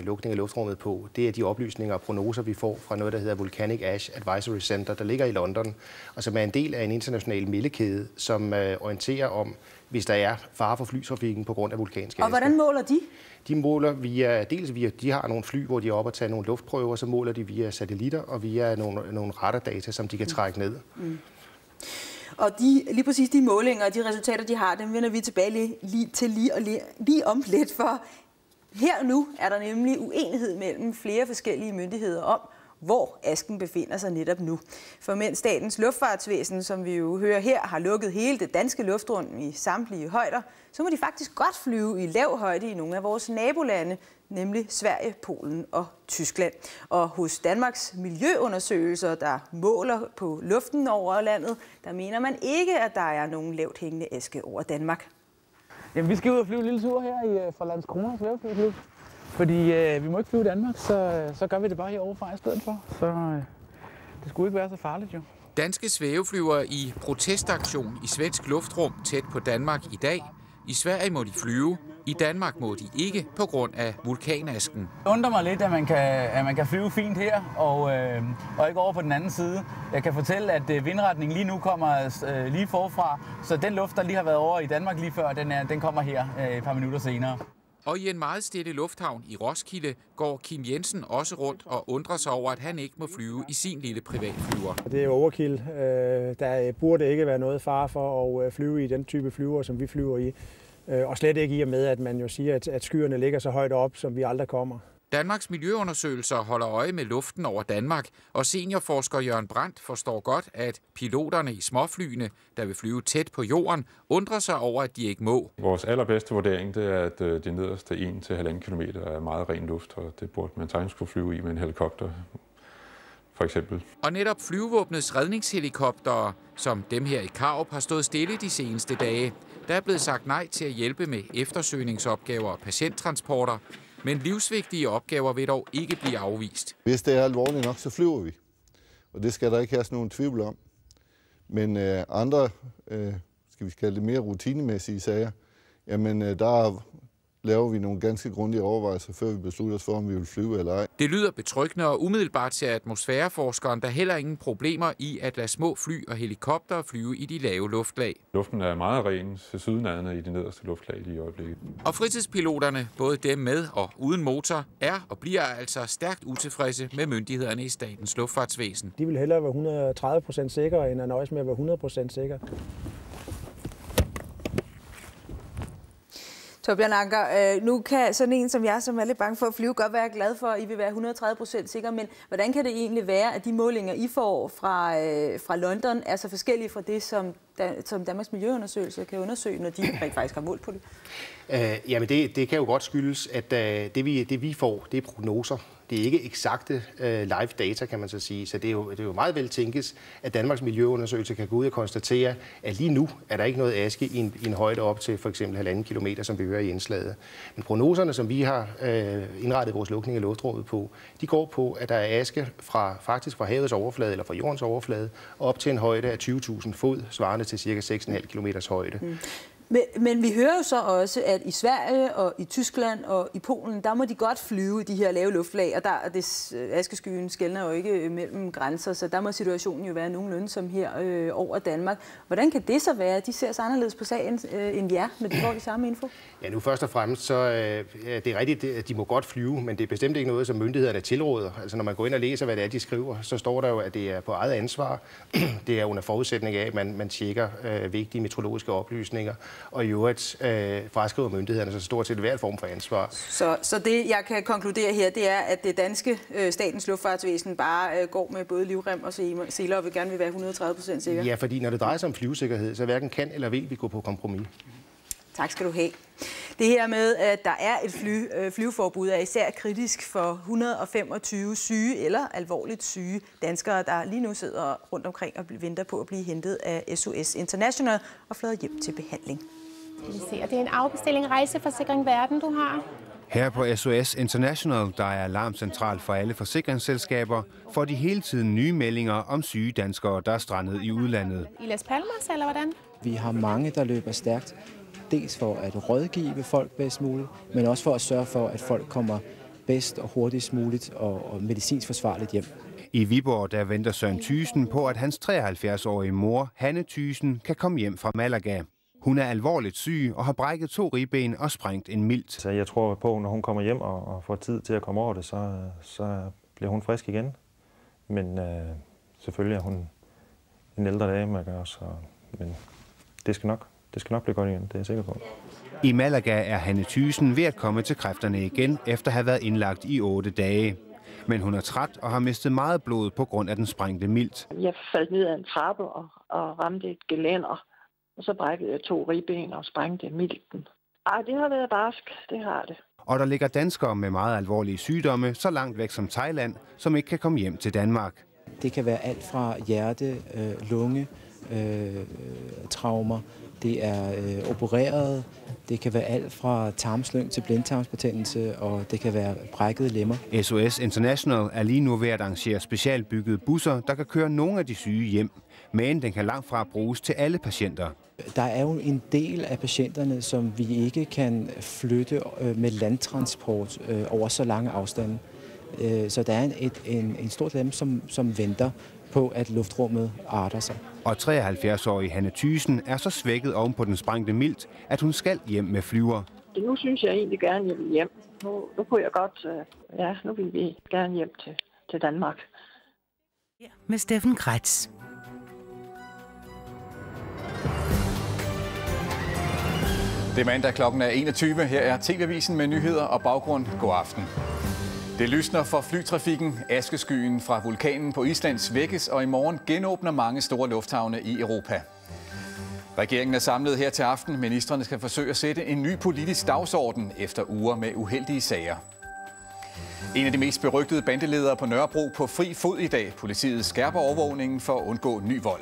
lukning af luftrummet på, det er de oplysninger og prognoser, vi får fra noget, der hedder Volcanic Ash Advisory Center, der ligger i London, og som er en del af en international meldekæde, som orienterer om, hvis der er fare for flytrafikken på grund af vulkansk aske. Og hvordan måler de? De måler via, de har nogle fly, hvor de er oppe og tager nogle luftprøver, så måler de via satellitter og via nogle radardata, som de kan trække ned. Mm. Og lige præcis de målinger og de resultater, de har, dem vender vi tilbage lige om lidt, for her nu er der nemlig uenighed mellem flere forskellige myndigheder om, hvor asken befinder sig netop nu. For mens Statens Luftfartsvæsen, som vi jo hører her, har lukket hele det danske luftrum i samtlige højder, så må de faktisk godt flyve i lav højde i nogle af vores nabolande, nemlig Sverige, Polen og Tyskland. Og hos Danmarks miljøundersøgelser, der måler på luften over landet, der mener man ikke, at der er nogen lavt hængende aske over Danmark. Jamen, vi skal ud og flyve en lille tur her fra Landskronas Lufthavn. Fordi vi må ikke flyve i Danmark, så gør vi det bare herovre fra i stedet for. Så det skulle ikke være så farligt jo. Danske svæveflyvere i protestaktion i svensk luftrum tæt på Danmark i dag. I Sverige må de flyve, i Danmark må de ikke på grund af vulkanasken. Det undrer mig lidt, at man kan flyve fint her og ikke over på den anden side. Jeg kan fortælle, at vindretningen lige nu kommer lige forfra, så den luft, der lige har været over i Danmark lige før, den kommer her et par minutter senere. Og i en meget stille lufthavn i Roskilde går Kim Jensen også rundt og undrer sig over, at han ikke må flyve i sin lille privatflyver. Det er overkill. Der burde ikke være noget fare for at flyve i den type flyver, som vi flyver i. Og slet ikke i og med, at man jo siger, at skyerne ligger så højt op, som vi aldrig kommer. Danmarks miljøundersøgelser holder øje med luften over Danmark, og seniorforsker Jørgen Brandt forstår godt, at piloterne i småflyene, der vil flyve tæt på jorden, undrer sig over, at de ikke må. Vores allerbedste vurdering det er, at de nederste 1-1,5 km er meget ren luft, og det burde man sagtens kunne flyve i med en helikopter. For eksempel. Og netop flyvevåbnets redningshelikoptere, som dem her i Karup, har stået stille de seneste dage. Der er blevet sagt nej til at hjælpe med eftersøgningsopgaver og patienttransporter, men livsvigtige opgaver vil dog ikke blive afvist. Hvis det er alvorligt nok, så flyver vi, og det skal der ikke have nogen tvivl om. Men andre, skal vi kalde det mere rutinemæssige sager, jamen der laver vi nogle ganske grundige overvejelser, før vi beslutter os for, om vi vil flyve eller ej. Det lyder betryggende og umiddelbart til atmosfæreforskeren, der heller ingen problemer i at lade små fly og helikoptere flyve i de lave luftlag. Luften er meget ren, så sydenadende i de nederste luftlag lige i øjeblikket. Og fritidspiloterne, både dem med og uden motor, er og bliver altså stærkt utilfredse med myndighederne i statens luftfartsvæsen. De vil hellere være 130% sikre, end at nøjes med at være 100% sikre. Torbjørn Anker, nu kan sådan en som jeg, som er lidt bange for at flyve, godt være glad for, at I vil være 130% sikre, men hvordan kan det egentlig være, at de målinger, I får fra London, er så forskellige fra det, som Danmarks Miljøundersøgelse kan undersøge, når de faktisk har målt på det? Jamen det kan jo godt skyldes, at det vi får, det er prognoser. Det er ikke eksakte live data, kan man så sige. Så det er jo meget vel tænkes, at Danmarks Miljøundersøgelse kan gå ud og konstatere, at lige nu er der ikke noget aske i en højde op til for eksempel 1,5 kilometer, som vi hører i indslaget. Men prognoserne, som vi har indrettet vores lukning af luftrummet på, de går på, at der er aske fra havets overflade eller fra jordens overflade op til en højde af 20.000 fod, svarende til ca. 6,5 kilometers højde. Mm. Men vi hører jo så også, at i Sverige og i Tyskland og i Polen, der må de godt flyve i de her lave luftlag, og askeskyen skelner jo ikke mellem grænser, så der må situationen jo være nogenlunde som her over Danmark. Hvordan kan det så være, at de ser så anderledes på sagen end jer, men de får de samme info? Ja, nu først og fremmest, så er det rigtigt, at de må godt flyve, men det er bestemt ikke noget, som myndighederne tilråder. Altså når man går ind og læser, hvad det er, de skriver, så står der jo, at det er på eget ansvar. Det er under forudsætning af, at man tjekker vigtige meteorologiske oplysninger, og i øvrigt fraskriver myndighederne så stort set hver form for ansvar. Så det, jeg kan konkludere her, det er, at det danske statens luftfartsvæsen bare går med både livrem og seler og vil gerne vil være 130% sikker. Ja, fordi når det drejer sig om flyvesikkerhed, så hverken kan eller vil vi gå på kompromis. Tak skal du have. Det her med, at der er et flyveforbud, er især kritisk for 125 syge eller alvorligt syge danskere, der lige nu sidder rundt omkring og venter på at blive hentet af SOS International og flyttet hjem til behandling. Det er en afbestilling Rejseforsikring Verden, du har. Her på SOS International, der er alarmcentral for alle forsikringsselskaber, får de hele tiden nye meldinger om syge danskere, der er strandet i udlandet. I Las Palmas, eller hvordan? Vi har mange, der løber stærkt. Dels for at rådgive folk bedst muligt, men også for at sørge for, at folk kommer bedst og hurtigst muligt og medicinsk forsvarligt hjem. I Viborg der venter Søren Thysen på, at hans 73-årige mor, Hanne Thysen, kan komme hjem fra Malaga. Hun er alvorligt syg og har brækket 2 ribben og sprængt en milt. Så jeg tror på, at når hun kommer hjem og får tid til at komme over det, så bliver hun frisk igen. Men selvfølgelig er hun en ældre dame, men det skal nok. Det skal nok blive godt igen, det er jeg sikker på. I Malaga er Hanne Thysen ved at komme til kræfterne igen, efter at have været indlagt i 8 dage. Men hun er træt og har mistet meget blod på grund af den sprængte milt. Jeg faldt ned ad en trappe og ramte et gelænder, og så brækkede jeg 2 ribben og sprængte milten. Ej, det har været barsk, det har det. Og der ligger danskere med meget alvorlige sygdomme, så langt væk som Thailand, som ikke kan komme hjem til Danmark. Det kan være alt fra hjerte, lunge, traumer. Det er opereret, det kan være alt fra tarmslyng til blindtarmsbetændelse, og det kan være brækkede lemmer. SOS International er lige nu ved at arrangere specialbyggede busser, der kan køre nogle af de syge hjem, men den kan langt fra bruges til alle patienter. Der er jo en del af patienterne, som vi ikke kan flytte med landtransport over så lange afstande. Så der er en stor del af dem, som venter på, at luftrummet arter sig. Og 73-årige Hanne Thysen er så svækket oven på den sprængte milt, at hun skal hjem med flyver. Nu synes jeg egentlig gerne, jeg vil hjem. Nu kunne jeg godt, ja, nu vil vi gerne hjem til Danmark. Med Steffen Kretz. Det er mandag, klokken er 21. Her er TV-avisen med nyheder og baggrund. God aften. Det lysner for flytrafikken. Askeskyen fra vulkanen på Island svækkes, og i morgen genåbner mange store lufthavne i Europa. Regeringen er samlet her til aften. Ministrene skal forsøge at sætte en ny politisk dagsorden efter uger med uheldige sager. En af de mest berygtede bandeledere på Nørrebro på fri fod i dag. Politiet skærper overvågningen for at undgå ny vold.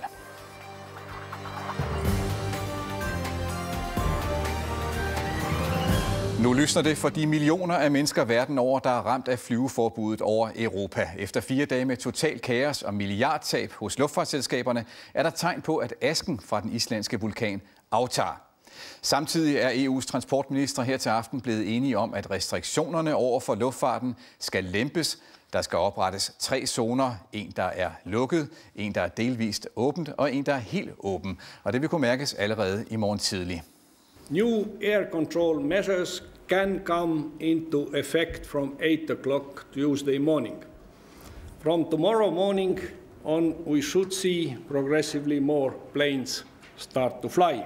Nu lysner det for de millioner af mennesker verden over, der er ramt af flyveforbuddet over Europa. Efter 4 dage med total kaos og milliardtab hos luftfartsselskaberne, er der tegn på, at asken fra den islandske vulkan aftager. Samtidig er EU's transportminister her til aften blevet enige om, at restriktionerne over for luftfarten skal lempes. Der skal oprettes 3 zoner. En, der er lukket, en, der er delvist åbent og en, der er helt åben. Og det vil kunne mærkes allerede i morgen tidlig. New air control measures can come into effect from 8 o'clock Tuesday morning. From tomorrow morning on, we should see progressively more planes start to fly.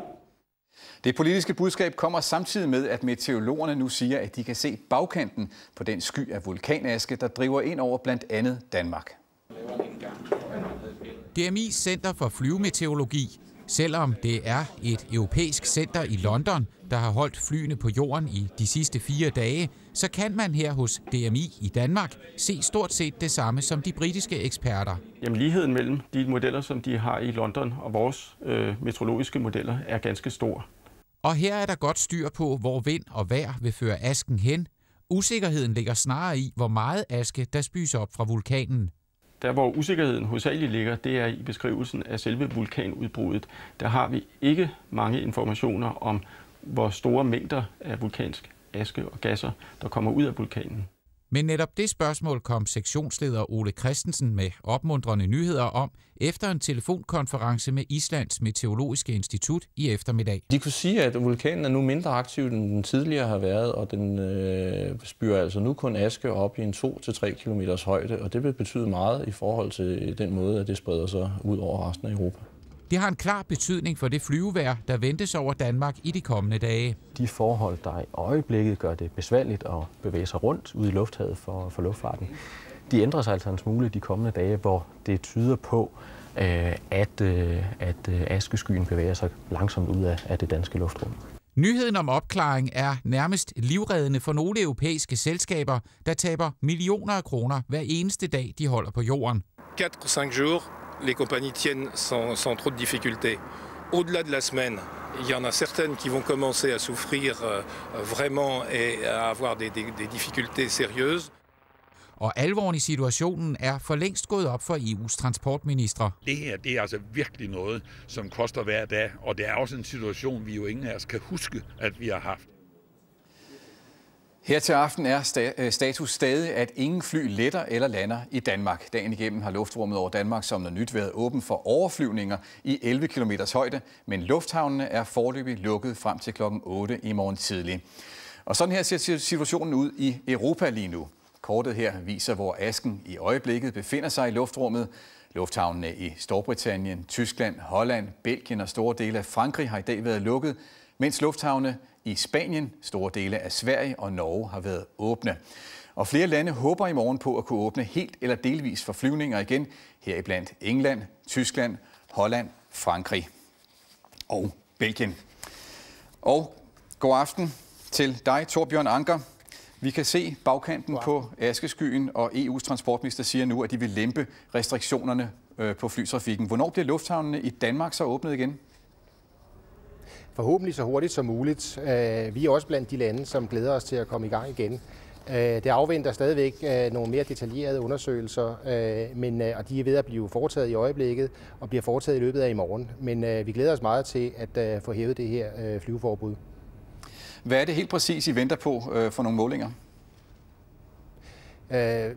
Det politiske budskab kommer samtidig med, at meteorologerne nu siger, at de kan se bagkanten på den sky af vulkanaske, der driver ind over blandt andet Danmark. DMI Center for Flyvemeteorologi. Selvom det er et europæisk center i London, der har holdt flyene på jorden i de sidste 4 dage, så kan man her hos DMI i Danmark se stort set det samme som de britiske eksperter. Jamen, ligheden mellem de modeller, som de har i London og vores meteorologiske modeller, er ganske stor. Og her er der godt styr på, hvor vind og vejr vil føre asken hen. Usikkerheden ligger snarere i, hvor meget aske der spyser op fra vulkanen. Der, hvor usikkerheden hovedsageligt ligger, det er i beskrivelsen af selve vulkanudbruddet. Der har vi ikke mange informationer om, hvor store mængder af vulkansk aske og gasser, der kommer ud af vulkanen. Men netop det spørgsmål kom sektionsleder Ole Christensen med opmuntrende nyheder om efter en telefonkonference med Islands Meteorologiske Institut i eftermiddag. De kunne sige, at vulkanen er nu mindre aktiv, end den tidligere har været, og den spyrer altså nu kun aske op i en 2-3 kilometers højde, og det vil betyde meget i forhold til den måde, at det spreder sig ud over resten af Europa. Det har en klar betydning for det flyvevejr, der ventes over Danmark i de kommende dage. De forhold, der i øjeblikket gør det besværligt at bevæge sig rundt ude i lufthavet for luftfarten, de ændrer sig altså en smule de kommende dage, hvor det tyder på, at askeskyen bevæger sig langsomt ud af det danske luftrum. Nyheden om opklaring er nærmest livreddende for nogle europæiske selskaber, der taber millioner af kroner hver eneste dag, de holder på jorden. 4-5 dage. Les compagnies tiennent sans trop de difficultés. Au-delà de la semaine, il y en a certaines qui vont commencer à souffrir vraiment et à avoir des difficultés sérieuses. Og alvoren i situationen er for længst gået op for EU's transportministre. Det her, det er altså virkelig noget, som koster hver dag, og det er også en situation, vi jo ingen af os kan huske, at vi har haft. Her til aften er status stadig, at ingen fly letter eller lander i Danmark. Dagen igennem har luftrummet over Danmark som noget nyt været åben for overflyvninger i 11 km højde, men lufthavnene er foreløbig lukket frem til kl. 8 i morgen tidlig. Og sådan her ser situationen ud i Europa lige nu. Kortet her viser, hvor asken i øjeblikket befinder sig i luftrummet. Lufthavnene i Storbritannien, Tyskland, Holland, Belgien og store dele af Frankrig har i dag været lukket, mens lufthavne i Spanien, store dele af Sverige og Norge har været åbne. Og flere lande håber i morgen på at kunne åbne helt eller delvis for flyvninger igen, heriblandt England, Tyskland, Holland, Frankrig og Belgien. Og god aften til dig, Torbjørn Anker. Vi kan se bagkanten på askeskyen, og EU's transportminister siger nu, at de vil lempe restriktionerne på flytrafikken. Hvornår bliver lufthavnene i Danmark så åbnet igen? Forhåbentlig så hurtigt som muligt. Vi er også blandt de lande, som glæder os til at komme i gang igen. Det afventer stadigvæk nogle mere detaljerede undersøgelser, og de er ved at blive foretaget i øjeblikket og bliver foretaget i løbet af i morgen. Men vi glæder os meget til at få hævet det her flyveforbud. Hvad er det helt præcis, I venter på for nogle målinger?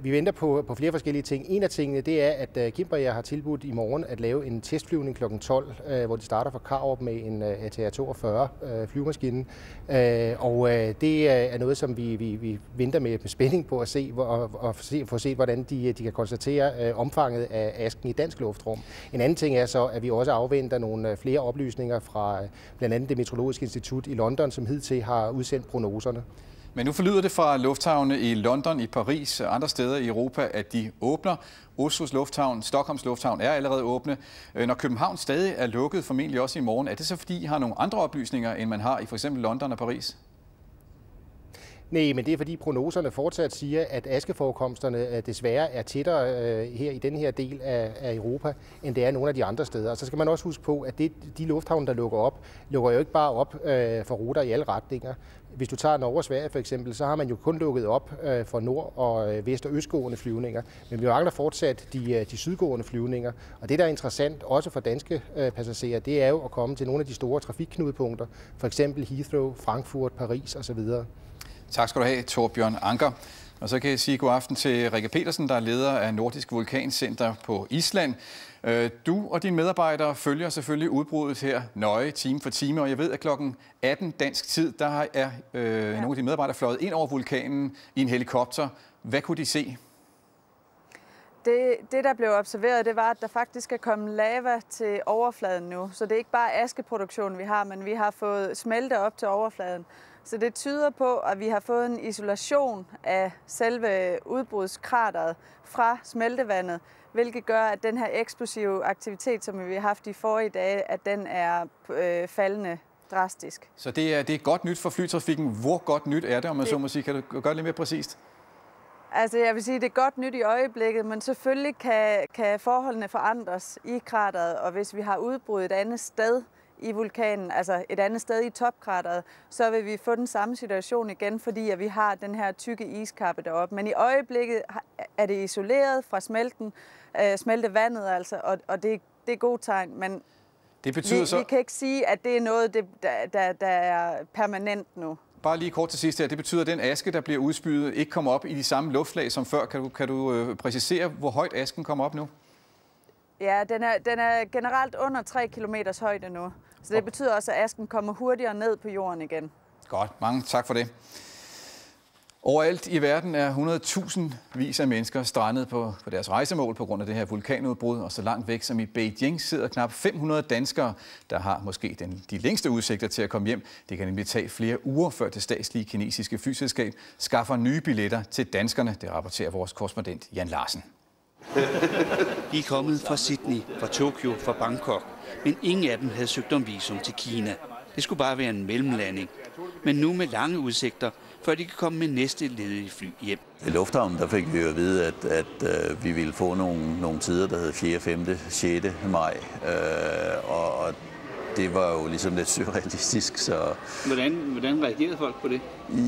Vi venter på flere forskellige ting. En af tingene, det er, at Gimberg har tilbudt i morgen at lave en testflyvning kl. 12, hvor de starter fra Karup med en ATR-42-flyvemaskine. Og det er noget, som vi venter med spænding på at se, og få set, hvordan de kan konstatere omfanget af asken i dansk luftrum. En anden ting er så, at vi også afventer nogle flere oplysninger fra blandt andet det Meteorologiske Institut i London, som hidtil har udsendt prognoserne. Men nu forlyder det fra lufthavne i London, i Paris og andre steder i Europa, at de åbner. Oslos Lufthavn, Stockholms Lufthavn er allerede åbne. Når København stadig er lukket, formentlig også i morgen, er det så fordi, I har nogle andre oplysninger, end man har i for eksempel London og Paris? Nej, men det er fordi prognoserne fortsat siger, at askeforekomsterne desværre er tættere her i den her del af Europa, end det er nogle af de andre steder. Og så skal man også huske på, at de lufthavne, der lukker op, lukker jo ikke bare op for ruter i alle retninger. Hvis du tager Norge og Sverige for eksempel, så har man jo kun lukket op for nord- og vest- og østgående flyvninger. Men vi mangler fortsat de sydgående flyvninger. Og det, der er interessant også for danske passagerer, det er jo at komme til nogle af de store trafikknudepunkter. For eksempel Heathrow, Frankfurt, Paris osv. Tak skal du have, Torbjørn Anker. Og så kan jeg sige god aften til Rikke Petersen, der er leder af Nordisk Vulkancenter på Island. Du og dine medarbejdere følger selvfølgelig udbruddet her nøje, time for time. Og jeg ved, at klokken 18 dansk tid, der er nogle af dine medarbejdere fløjet ind over vulkanen i en helikopter. Hvad kunne de se? Det, der blev observeret, det var, at der faktisk er kommet lava til overfladen nu. Så det er ikke bare askeproduktion, vi har, men vi har fået smelter op til overfladen. Så det tyder på, at vi har fået en isolation af selve udbrudskrateret fra smeltevandet, hvilket gør, at den her eksplosive aktivitet, som vi har haft i forrige dage, at den er faldende drastisk. Så det er godt nyt for flytrafikken. Hvor godt nyt er det, om man så må sige? Kan du gøre det lidt mere præcist? Altså jeg vil sige, det er godt nyt i øjeblikket, men selvfølgelig kan forholdene forandres i krateret, og hvis vi har udbrud et andet sted i vulkanen, altså et andet sted i topkrateret, så vil vi få den samme situation igen, fordi at vi har den her tykke iskappe deroppe. Men i øjeblikket er det isoleret fra smeltevandet, altså, og det er gode tegn, men det betyder vi kan ikke sige, at det er noget, der er permanent nu. Bare lige kort til sidst her, det betyder, at den aske, der bliver udspydet, ikke kommer op i de samme luftlag som før. Kan du præcisere, hvor højt asken kommer op nu? Ja, den er generelt under 3 kilometers højde nu. Så det betyder også, at asken kommer hurtigere ned på jorden igen. Godt. Mange tak for det. Overalt i verden er 100.000 af mennesker strandet på deres rejsemål på grund af det her vulkanudbrud. Og så langt væk som i Beijing sidder knap 500 danskere, der har måske de længste udsigter til at komme hjem. Det kan nemlig tage flere uger, før det statslige kinesiske flyselskab skaffer nye billetter til danskerne. Det rapporterer vores korrespondent Jan Larsen. De er kommet fra Sydney, fra Tokyo, fra Bangkok, men ingen af dem havde søgt om visum til Kina. Det skulle bare være en mellemlanding. Men nu med lange udsigter, før de kan komme med næste ledige fly hjem. I lufthavnen der fik vi jo at vide, at vi ville få nogle tider, der hed 4., 5., 6. maj. Og det var jo ligesom lidt surrealistisk, så... Hvordan reagerede folk på det?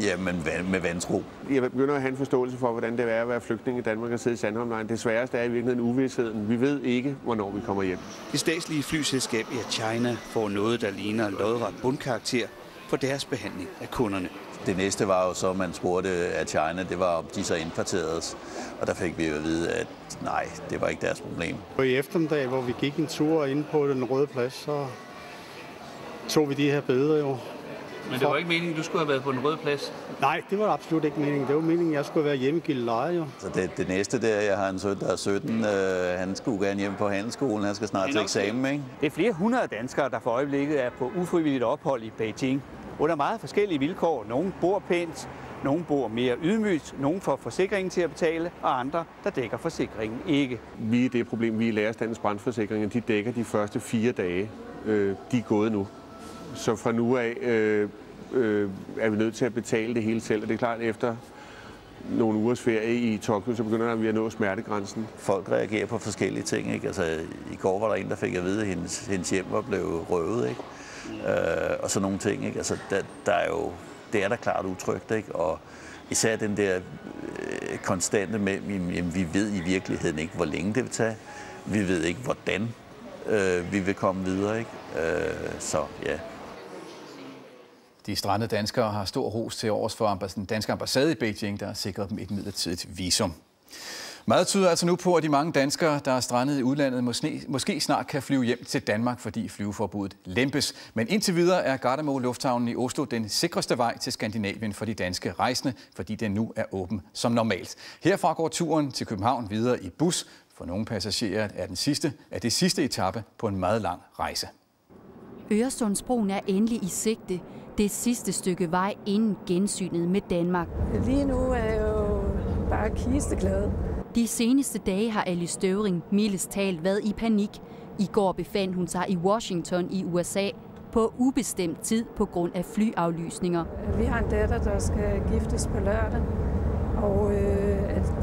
Jamen, med vantro. Jeg begynder at have en forståelse for, hvordan det er at være flygtning i Danmark og sidde i Sandholmlejren. Det sværeste er i virkeligheden uvisheden. Vi ved ikke, hvornår vi kommer hjem. Det statslige flyselskab Air China får noget, der ligner lodret bundkarakter for deres behandling af kunderne. Det næste var jo så, man spurgte Air China, det var, om de så indkvarteredes. Og der fik vi jo at vide, at nej, det var ikke deres problem. Og i eftermiddag, hvor vi gik en tur ind på Den Røde Plads, så... så vi de her billeder jo. Men det var ikke meningen, du skulle have været på Den Røde Plads? Nej, det var absolut ikke meningen. Det var meningen, jeg skulle være hjemme i Gilleleje jo. Så det næste der, jeg har en søn, der er 17, han skulle gerne hjem på handelsskolen, han skal snart til eksamen, ikke? Det er flere hundrede danskere, der for øjeblikket er på ufrivilligt ophold i Beijing. Under meget forskellige vilkår. Nogle bor pænt, nogle bor mere ydmygt, nogle får forsikringen til at betale, og andre, der dækker forsikringen ikke. Vi er det problem, vi i lærerstandens brandforsikringer, de dækker de første 4 dage. De er gået nu. Så fra nu af er vi nødt til at betale det hele selv. Og det er klart, at efter nogle ugers ferie i Tokyo, så begynder vi at nå smertegrænsen. Folk reagerer på forskellige ting, ikke? Altså, i går var der en, der fik at vide, at hendes hjem var blevet røvet, ikke? Og sådan nogle ting, ikke? Altså, det er da klart utrygt, ikke? Og især den der konstante med, at vi ved i virkeligheden ikke, hvor længe det vil tage. Vi ved ikke, hvordan vi vil komme videre, ikke? Så ja... De strandede danskere har stor ros til års for den danske ambassade i Beijing, der har sikret dem et midlertidigt visum. Meget tyder altså nu på, at de mange danskere, der er strandet i udlandet, måske snart kan flyve hjem til Danmark, fordi flyveforbuddet lempes. Men indtil videre er Gardermoen Lufthavnen i Oslo den sikreste vej til Skandinavien for de danske rejsende, fordi den nu er åben som normalt. Herfra går turen til København videre i bus. For nogle passagerer er det sidste etape på en meget lang rejse. Øresundsbroen er endelig i sigte. det sidste stykke vej inden gensynet med Danmark. Lige nu er jeg jo bare kisteglad. De seneste dage har Alice Støvring mildest talt været i panik. I går befandt hun sig i Washington i USA på ubestemt tid på grund af flyaflysninger. Vi har en datter, der skal giftes på lørdag, og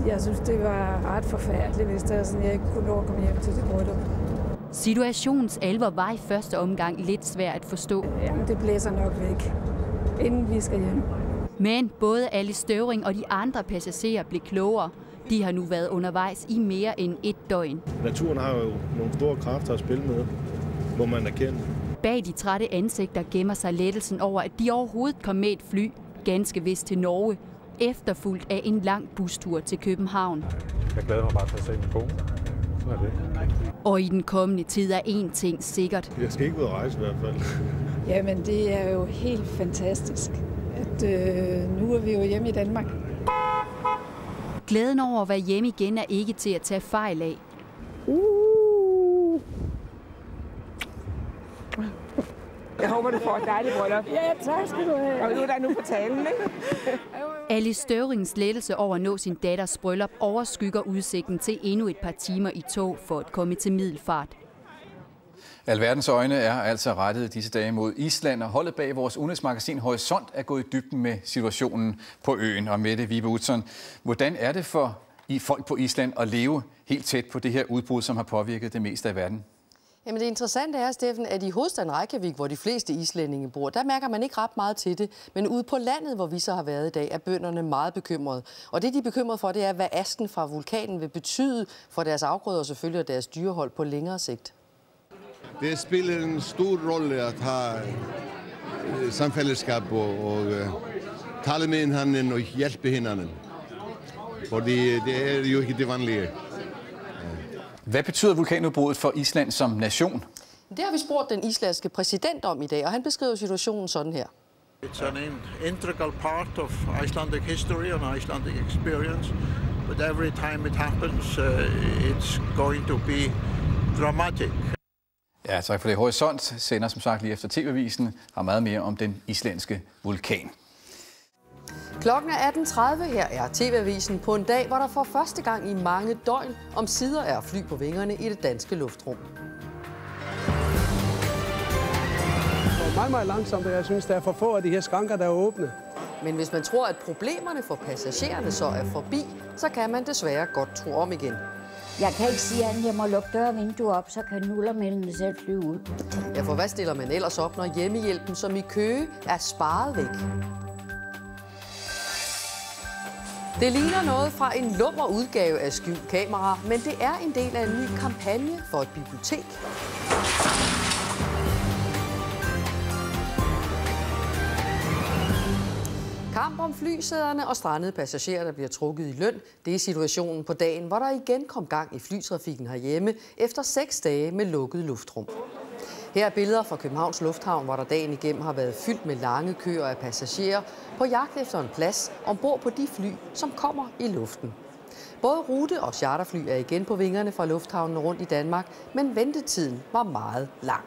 jeg synes, det var ret forfærdeligt, hvis det var sådan, jeg ikke kunne nå at komme hjem til det bryllup. Situationens alvor var i første omgang lidt svært at forstå. Jamen, det blæser nok væk, inden vi skal hjem. Men både Alice Støvring og de andre passagerer blev klogere. De har nu været undervejs i mere end et døgn. Naturen har jo nogle store kræfter at spille med, må man erkende. Bag de trætte ansigter gemmer sig lettelsen over, at de overhovedet kom med et fly, ganske vist til Norge, efterfulgt af en lang bustur til København. Jeg glæder mig bare til at se min bog. Sådan er det. Og i den kommende tid er én ting sikkert. Jeg skal ikke ud og rejse i hvert fald. Jamen det er jo helt fantastisk, at nu er vi jo hjemme i Danmark. Glæden over at være hjemme igen er ikke til at tage fejl af. Jeg håber, du får et dejligt bryllup. Ja, tak skal du have. Og nu er der nu på talen, ikke? Alice Støvrings lettelse over at nå sin datters bryllup overskygger udsigten til endnu et par timer i tog for at komme til Middelfart. Alverdens øjne er altså rettet disse dage mod Island, og holdet bag vores udenrigsmagasin Horisont er gået i dybden med situationen på øen. Og Mette Vibe Utzon, hvordan er det for folk på Island at leve helt tæt på det her udbrud, som har påvirket det meste af verden? Jamen det interessante er, Steffen, at i hovedstaden Reykjavik, hvor de fleste islændinge bor, der mærker man ikke ret meget til det. Men ude på landet, hvor vi så har været i dag, er bønderne meget bekymrede. Og det, de er bekymrede for, det er, hvad asken fra vulkanen vil betyde for deres afgrøder og selvfølgelig og deres dyrehold på længere sigt. Det spiller en stor rolle at have samfællesskab og tale med hinanden og hjælpe hinanden. Fordi det er jo ikke det vanlige. Hvad betyder vulkanudbruddet for Island som nation? Det har vi spurgt den islandske præsident om i dag, og han beskriver situationen sådan her. It's an integral part of Icelandic history and Icelandic experience, but every time it happens, it's going to be dramatic. Ja, tak for det. Horisont sender som sagt lige efter TV-avisen har meget mere om den islandske vulkan. Klokken er 18.30. Her er TV-avisen på en dag, hvor der for første gang i mange døgn om sider er fly på vingerne i det danske luftrum. Det er meget, meget langsomt, og jeg synes, der er for få af de her skranker, der er åbne. Men hvis man tror, at problemerne for passagererne så er forbi, så kan man desværre godt tro om igen. Jeg kan ikke sige, at jeg må lukke dør og vinduer op, så kan nullermændene selv flyve ud. Ja, for hvad stiller man ellers op, når hjemmehjælpen som i Køge er sparet væk? Det ligner noget fra en lummer udgave af Skjult Kamera, men det er en del af en ny kampagne for et bibliotek. Kamp om flysæderne og strandede passagerer, der bliver trukket i løn. Det er situationen på dagen, hvor der igen kom gang i flytrafikken herhjemme efter 6 dage med lukket luftrum. Her er billeder fra Københavns Lufthavn, hvor der dagen igennem har været fyldt med lange køer af passagerer på jagt efter en plads ombord på de fly, som kommer i luften. Både rute- og charterfly er igen på vingerne fra lufthavnen rundt i Danmark, men ventetiden var meget lang.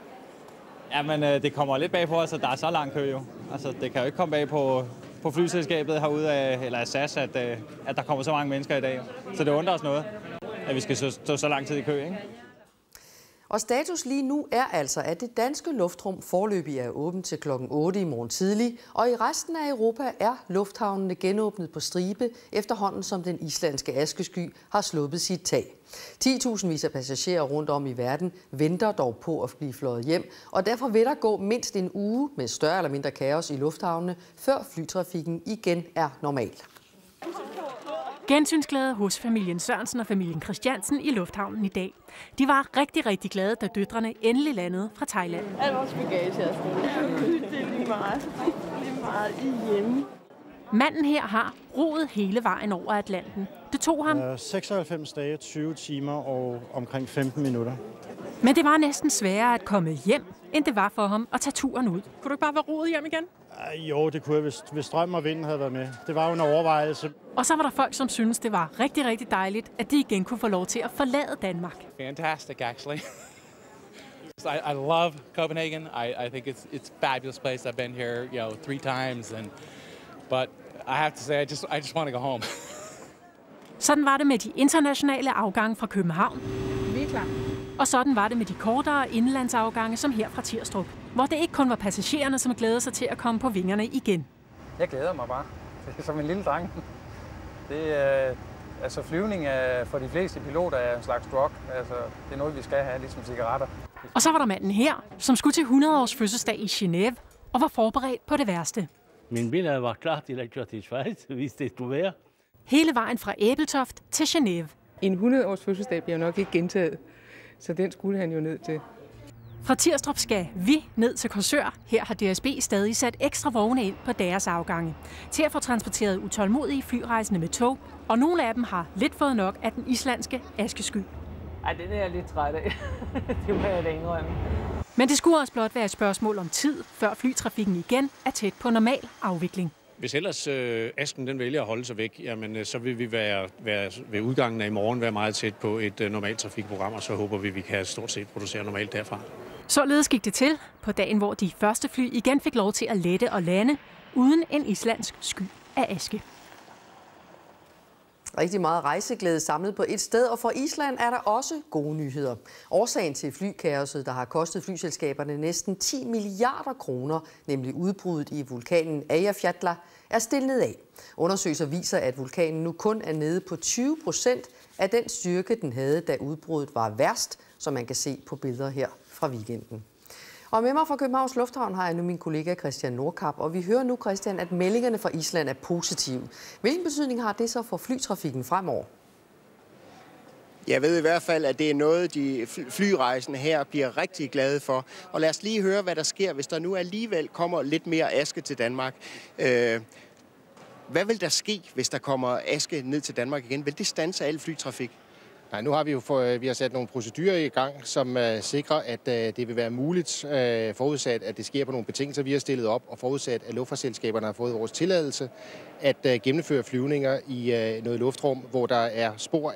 Jamen, det kommer lidt bag på os, at der er så lang kø jo. Altså, det kan jo ikke komme bag på flyselskabet herude af, eller af SAS, at der kommer så mange mennesker i dag. Så det undrer os noget, at vi skal stå så lang tid i kø, ikke? Og status lige nu er altså, at det danske luftrum foreløbig er åbent til kl. 8 i morgen tidlig, og i resten af Europa er lufthavnene genåbnet på stribe, efterhånden som den islandske askesky har sluppet sit tag. 10.000 vis af passagerer rundt om i verden venter dog på at blive fløjet hjem, og derfor vil der gå mindst en uge med større eller mindre kaos i lufthavnene, før flytrafikken igen er normal. Gensynsglæde hos familien Sørensen og familien Christiansen i lufthavnen i dag. De var rigtig, rigtig glade, da døtrene endelig landede fra Thailand. Al vores bagage er stadig. Det er lige meget. Det er meget hjemme. Manden her har roet hele vejen over Atlanten. Det tog ham 96 dage, 20 timer og omkring 15 minutter. Men det var næsten sværere at komme hjem, end det var for ham at tage turen ud. Kunne du ikke bare være roet hjem igen? Jo, det kunne jeg, hvis strøm og vinden havde været med. Det var jo en overvejelse. Og så var der folk, som syntes, det var rigtig, rigtig dejligt, at de igen kunne få lov til at forlade Danmark. Fantastic, actually. So I love Copenhagen. I think it's a fabulous place. I've been here, you know, 3 times, but I have to say I just want to go home. Sådan var det med de internationale afgange fra København. Vi er klar. Og sådan var det med de kortere indlandsafgange, som her fra Thierstrup, hvor det ikke kun var passagererne, som glædede sig til at komme på vingerne igen. Jeg glæder mig bare. Det er som en lille dreng. Altså flyvning for de fleste piloter er en slags drug. Altså, det er noget, vi skal have, ligesom cigaretter. Og så var der manden her, som skulle til 100 års fødselsdag i Genève og var forberedt på det værste. Min bil var klar til at køre til Schweiz, hvis det skulle være. Hele vejen fra Æbeltoft til Genève. En 100 års fødselsdag bliver nok ikke gentaget, så den skulle han jo ned til. Fra Thierstrup skal vi ned til Korsør. Her har DSB stadig sat ekstra vogne ind på deres afgange til at få transporteret utålmodige flyrejsende med tog, og nogle af dem har lidt fået nok af den islandske askesky. Ej, den er jeg lidt træt af. Det må jeg da indrømme. Men det skulle også blot være et spørgsmål om tid, før flytrafikken igen er tæt på normal afvikling. Hvis ellers asken den vælger at holde sig væk, jamen, så vil vi ved udgangen af i morgen være meget tæt på et normalt trafikprogram, og så håber vi, at vi kan stort set producere normalt derfra. Således gik det til på dagen, hvor de første fly igen fik lov til at lette og lande, uden en islandsk sky af aske. Rigtig meget rejseglæde samlet på et sted, og for Island er der også gode nyheder. Årsagen til flykaoset, der har kostet flyselskaberne næsten 10 milliarder kroner, nemlig udbruddet i vulkanen Eyjafjallajökull, er stillet af. Undersøgelser viser, at vulkanen nu kun er nede på 20% af den styrke, den havde, da udbruddet var værst, som man kan se på billeder her fra weekenden. Og med mig fra Københavns Lufthavn har jeg nu min kollega Christian Nordkap, og vi hører nu, Christian, at meldingerne fra Island er positive. Hvilken betydning har det så for flytrafikken fremover? Jeg ved i hvert fald, at det er noget, de flyrejsende her bliver rigtig glade for. Og lad os lige høre, hvad der sker, hvis der nu alligevel kommer lidt mere aske til Danmark. Hvad vil der ske, hvis der kommer aske ned til Danmark igen? Vil det standse al flytrafik? Nej, nu har vi jo vi har sat nogle procedurer i gang, som sikrer, at det vil være muligt, forudsat at det sker på nogle betingelser, vi har stillet op, og forudsat, at luftfartsselskaberne har fået vores tilladelse, at gennemføre flyvninger i noget luftrum, hvor der er spor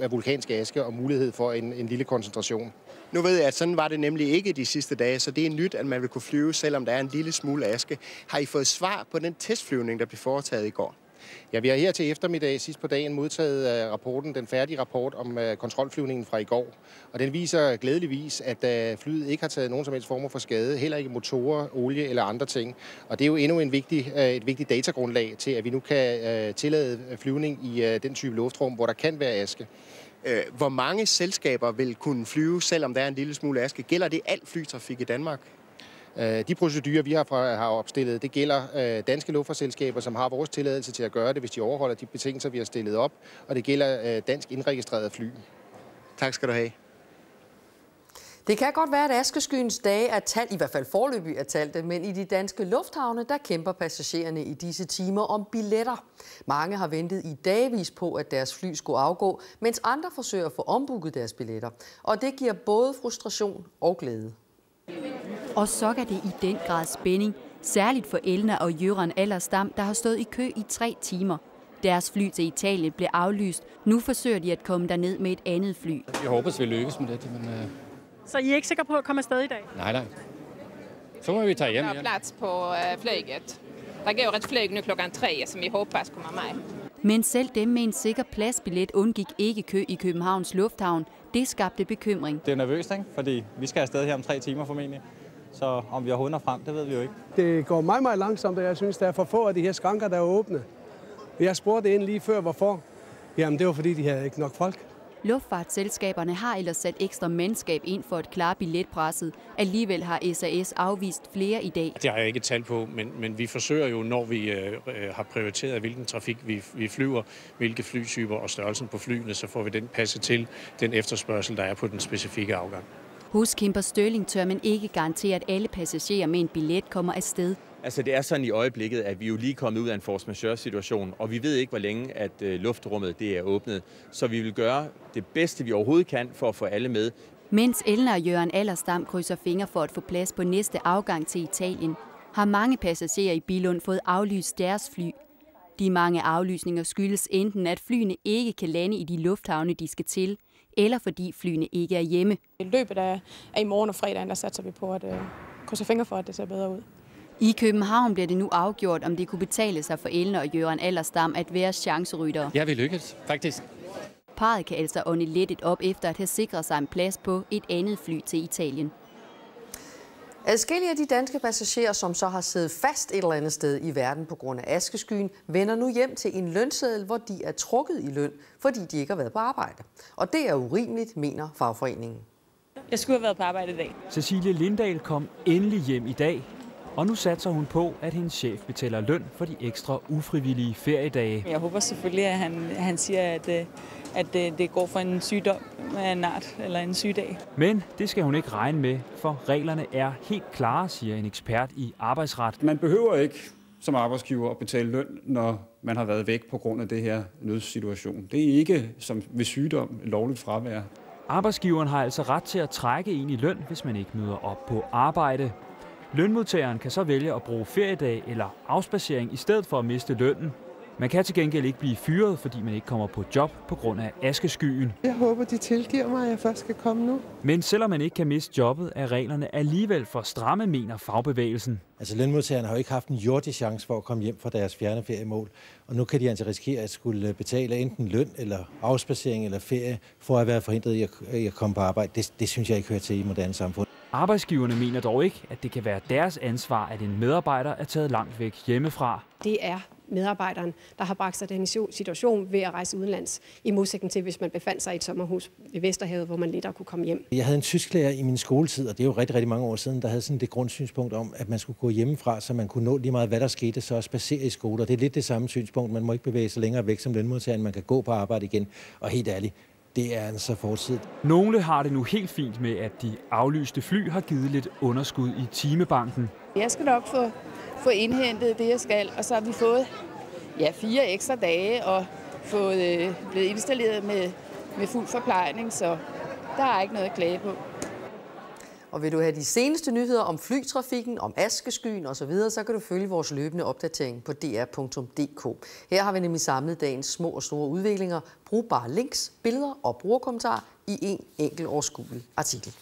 af vulkansk aske og mulighed for en lille koncentration. Nu ved jeg, at sådan var det nemlig ikke de sidste dage, så det er nyt, at man vil kunne flyve, selvom der er en lille smule aske. Har I fået svar på den testflyvning, der blev foretaget i går? Ja, vi har her til eftermiddag sidst på dagen modtaget rapporten, den færdige rapport om kontrolflyvningen fra i går. Og den viser glædeligvis, at flyet ikke har taget nogen som helst former for skade, heller ikke motorer, olie eller andre ting. Og det er jo endnu et vigtigt datagrundlag til, at vi nu kan tillade flyvning i den type luftrum, hvor der kan være aske. Hvor mange selskaber vil kunne flyve, selvom der er en lille smule aske? Gælder det al flytrafik i Danmark? De procedurer, vi har opstillet, det gælder danske luftfartsselskaber, som har vores tilladelse til at gøre det, hvis de overholder de betingelser, vi har stillet op, og det gælder dansk indregistrerede fly. Tak skal du have. Det kan godt være, at askeskyens dage er talt, i hvert fald foreløbig er talte, men i de danske lufthavne, der kæmper passagererne i disse timer om billetter. Mange har ventet i dagvis på, at deres fly skulle afgå, mens andre forsøger at få ombooket deres billetter. Og det giver både frustration og glæde. Og så gør det i den grad spænding, særligt for Elna og Jørgen Allerstam, der har stået i kø i 3 timer. Deres fly til Italien blev aflyst. Nu forsøger de at komme derned med et andet fly. Jeg håber, at vi lykkes med det. Men, Så I er ikke sikre på at komme afsted i dag? Nej, nej. Så må vi tage hjem. Der er plads på flyget. Der går et flyg nu kl. 3, som vi håber kommer med. Men selv dem med en sikker pladsbillet undgik ikke kø i Københavns Lufthavn. Det skabte bekymring. Det er nervøst, ikke? Fordi vi skal afsted her om 3 timer formentlig. Så om vi overhovedet når frem, det ved vi jo ikke. Det går meget, meget langsomt, og jeg synes, der er for få af de her skranker, der er åbne. Jeg spurgte ind lige før, hvorfor. Jamen, det var fordi, de havde ikke nok folk. Luftfartsselskaberne har ellers sat ekstra mandskab ind for at klare billetpresset. Alligevel har SAS afvist flere i dag. Det har jeg ikke tal på, men vi forsøger jo, når vi har prioriteret, hvilken trafik vi flyver, hvilke flytyper og størrelsen på flyene, så får vi den passe til den efterspørgsel, der er på den specifikke afgang. Hos Kemper Stirling tør man ikke garantere, at alle passagerer med en billet kommer afsted. Altså det er sådan i øjeblikket, at vi jo lige er kommet ud af en force majeure-situation, og vi ved ikke, hvor længe at luftrummet det er åbnet. Så vi vil gøre det bedste, vi overhovedet kan for at få alle med. Mens Elna og Jørgen Allerstam krydser fingre for at få plads på næste afgang til Italien, har mange passagerer i Billund fået aflyst deres fly. De mange aflysninger skyldes enten, at flyene ikke kan lande i de lufthavne, de skal til, eller fordi flyene ikke er hjemme. I løbet af i morgen og fredagen, der satser vi på at krydse fingre for, at det ser bedre ud. I København bliver det nu afgjort, om det kunne betale sig for Elner og Jørgen Allerstam at være chanceryttere. Ja, vi lykkedes, faktisk. Parret kan altså ånde lettet op efter at have sikret sig en plads på et andet fly til Italien. Adskillige af de danske passagerer, som så har siddet fast et eller andet sted i verden på grund af askeskyen, vender nu hjem til en lønseddel, hvor de er trukket i løn, fordi de ikke har været på arbejde. Og det er urimeligt, mener fagforeningen. Jeg skulle have været på arbejde i dag. Cecilie Lindahl kom endelig hjem i dag, og nu satser hun på, at hendes chef betaler løn for de ekstra ufrivillige feriedage. Jeg håber selvfølgelig, at han siger, at det går for en sygdom af en art eller en sygdag. Men det skal hun ikke regne med, for reglerne er helt klare, siger en ekspert i arbejdsret. Man behøver ikke som arbejdsgiver at betale løn, når man har været væk på grund af det her nødsituation. Det er ikke som ved sygdom lovligt fravær. Arbejdsgiveren har altså ret til at trække en i løn, hvis man ikke møder op på arbejde. Lønmodtageren kan så vælge at bruge feriedag eller afspacering i stedet for at miste lønnen. Man kan til gengæld ikke blive fyret, fordi man ikke kommer på job på grund af askeskyen. Jeg håber, de tilgiver mig, at jeg først skal komme nu. Men selvom man ikke kan miste jobbet, er reglerne alligevel for stramme, mener fagbevægelsen. Altså lønmodtagerne har jo ikke haft en jordig chance for at komme hjem fra deres fjerne feriemål. Og nu kan de altså risikere at skulle betale enten løn eller afspacering eller ferie for at være forhindret i at komme på arbejde. Det synes jeg ikke hører til i moderne samfund. Arbejdsgiverne mener dog ikke, at det kan være deres ansvar, at en medarbejder er taget langt væk hjemmefra. Det er medarbejderen, der har bragt sig den situation ved at rejse udenlands, i modsætning til, hvis man befandt sig i et sommerhus ved Vesterhavet, hvor man lettere kunne komme hjem. Jeg havde en tysklærer i min skoletid, og det er jo rigtig mange år siden, der havde sådan det grundsynspunkt om, at man skulle gå hjemmefra, så man kunne nå lige meget, hvad der skete, så også spacere i skole. Og det er lidt det samme synspunkt. Man må ikke bevæge sig længere væk som lønmodtager, end man kan gå på arbejde igen. Og helt ærligt, det er altså fortid. Nogle har det nu helt fint med, at de aflyste fly har givet lidt underskud i timebanken. Jeg skal nok få indhentet det, jeg skal, og så har vi fået 4 ekstra dage og blevet installeret med fuld forplejning, så der er ikke noget at klage på. Og vil du have de seneste nyheder om flytrafikken, om askeskyen osv., så kan du følge vores løbende opdatering på dr.dk. Her har vi nemlig samlet dagens små og store udviklinger, brugbare links, billeder og brugerkommentarer i en enkelt overskuelig artikel.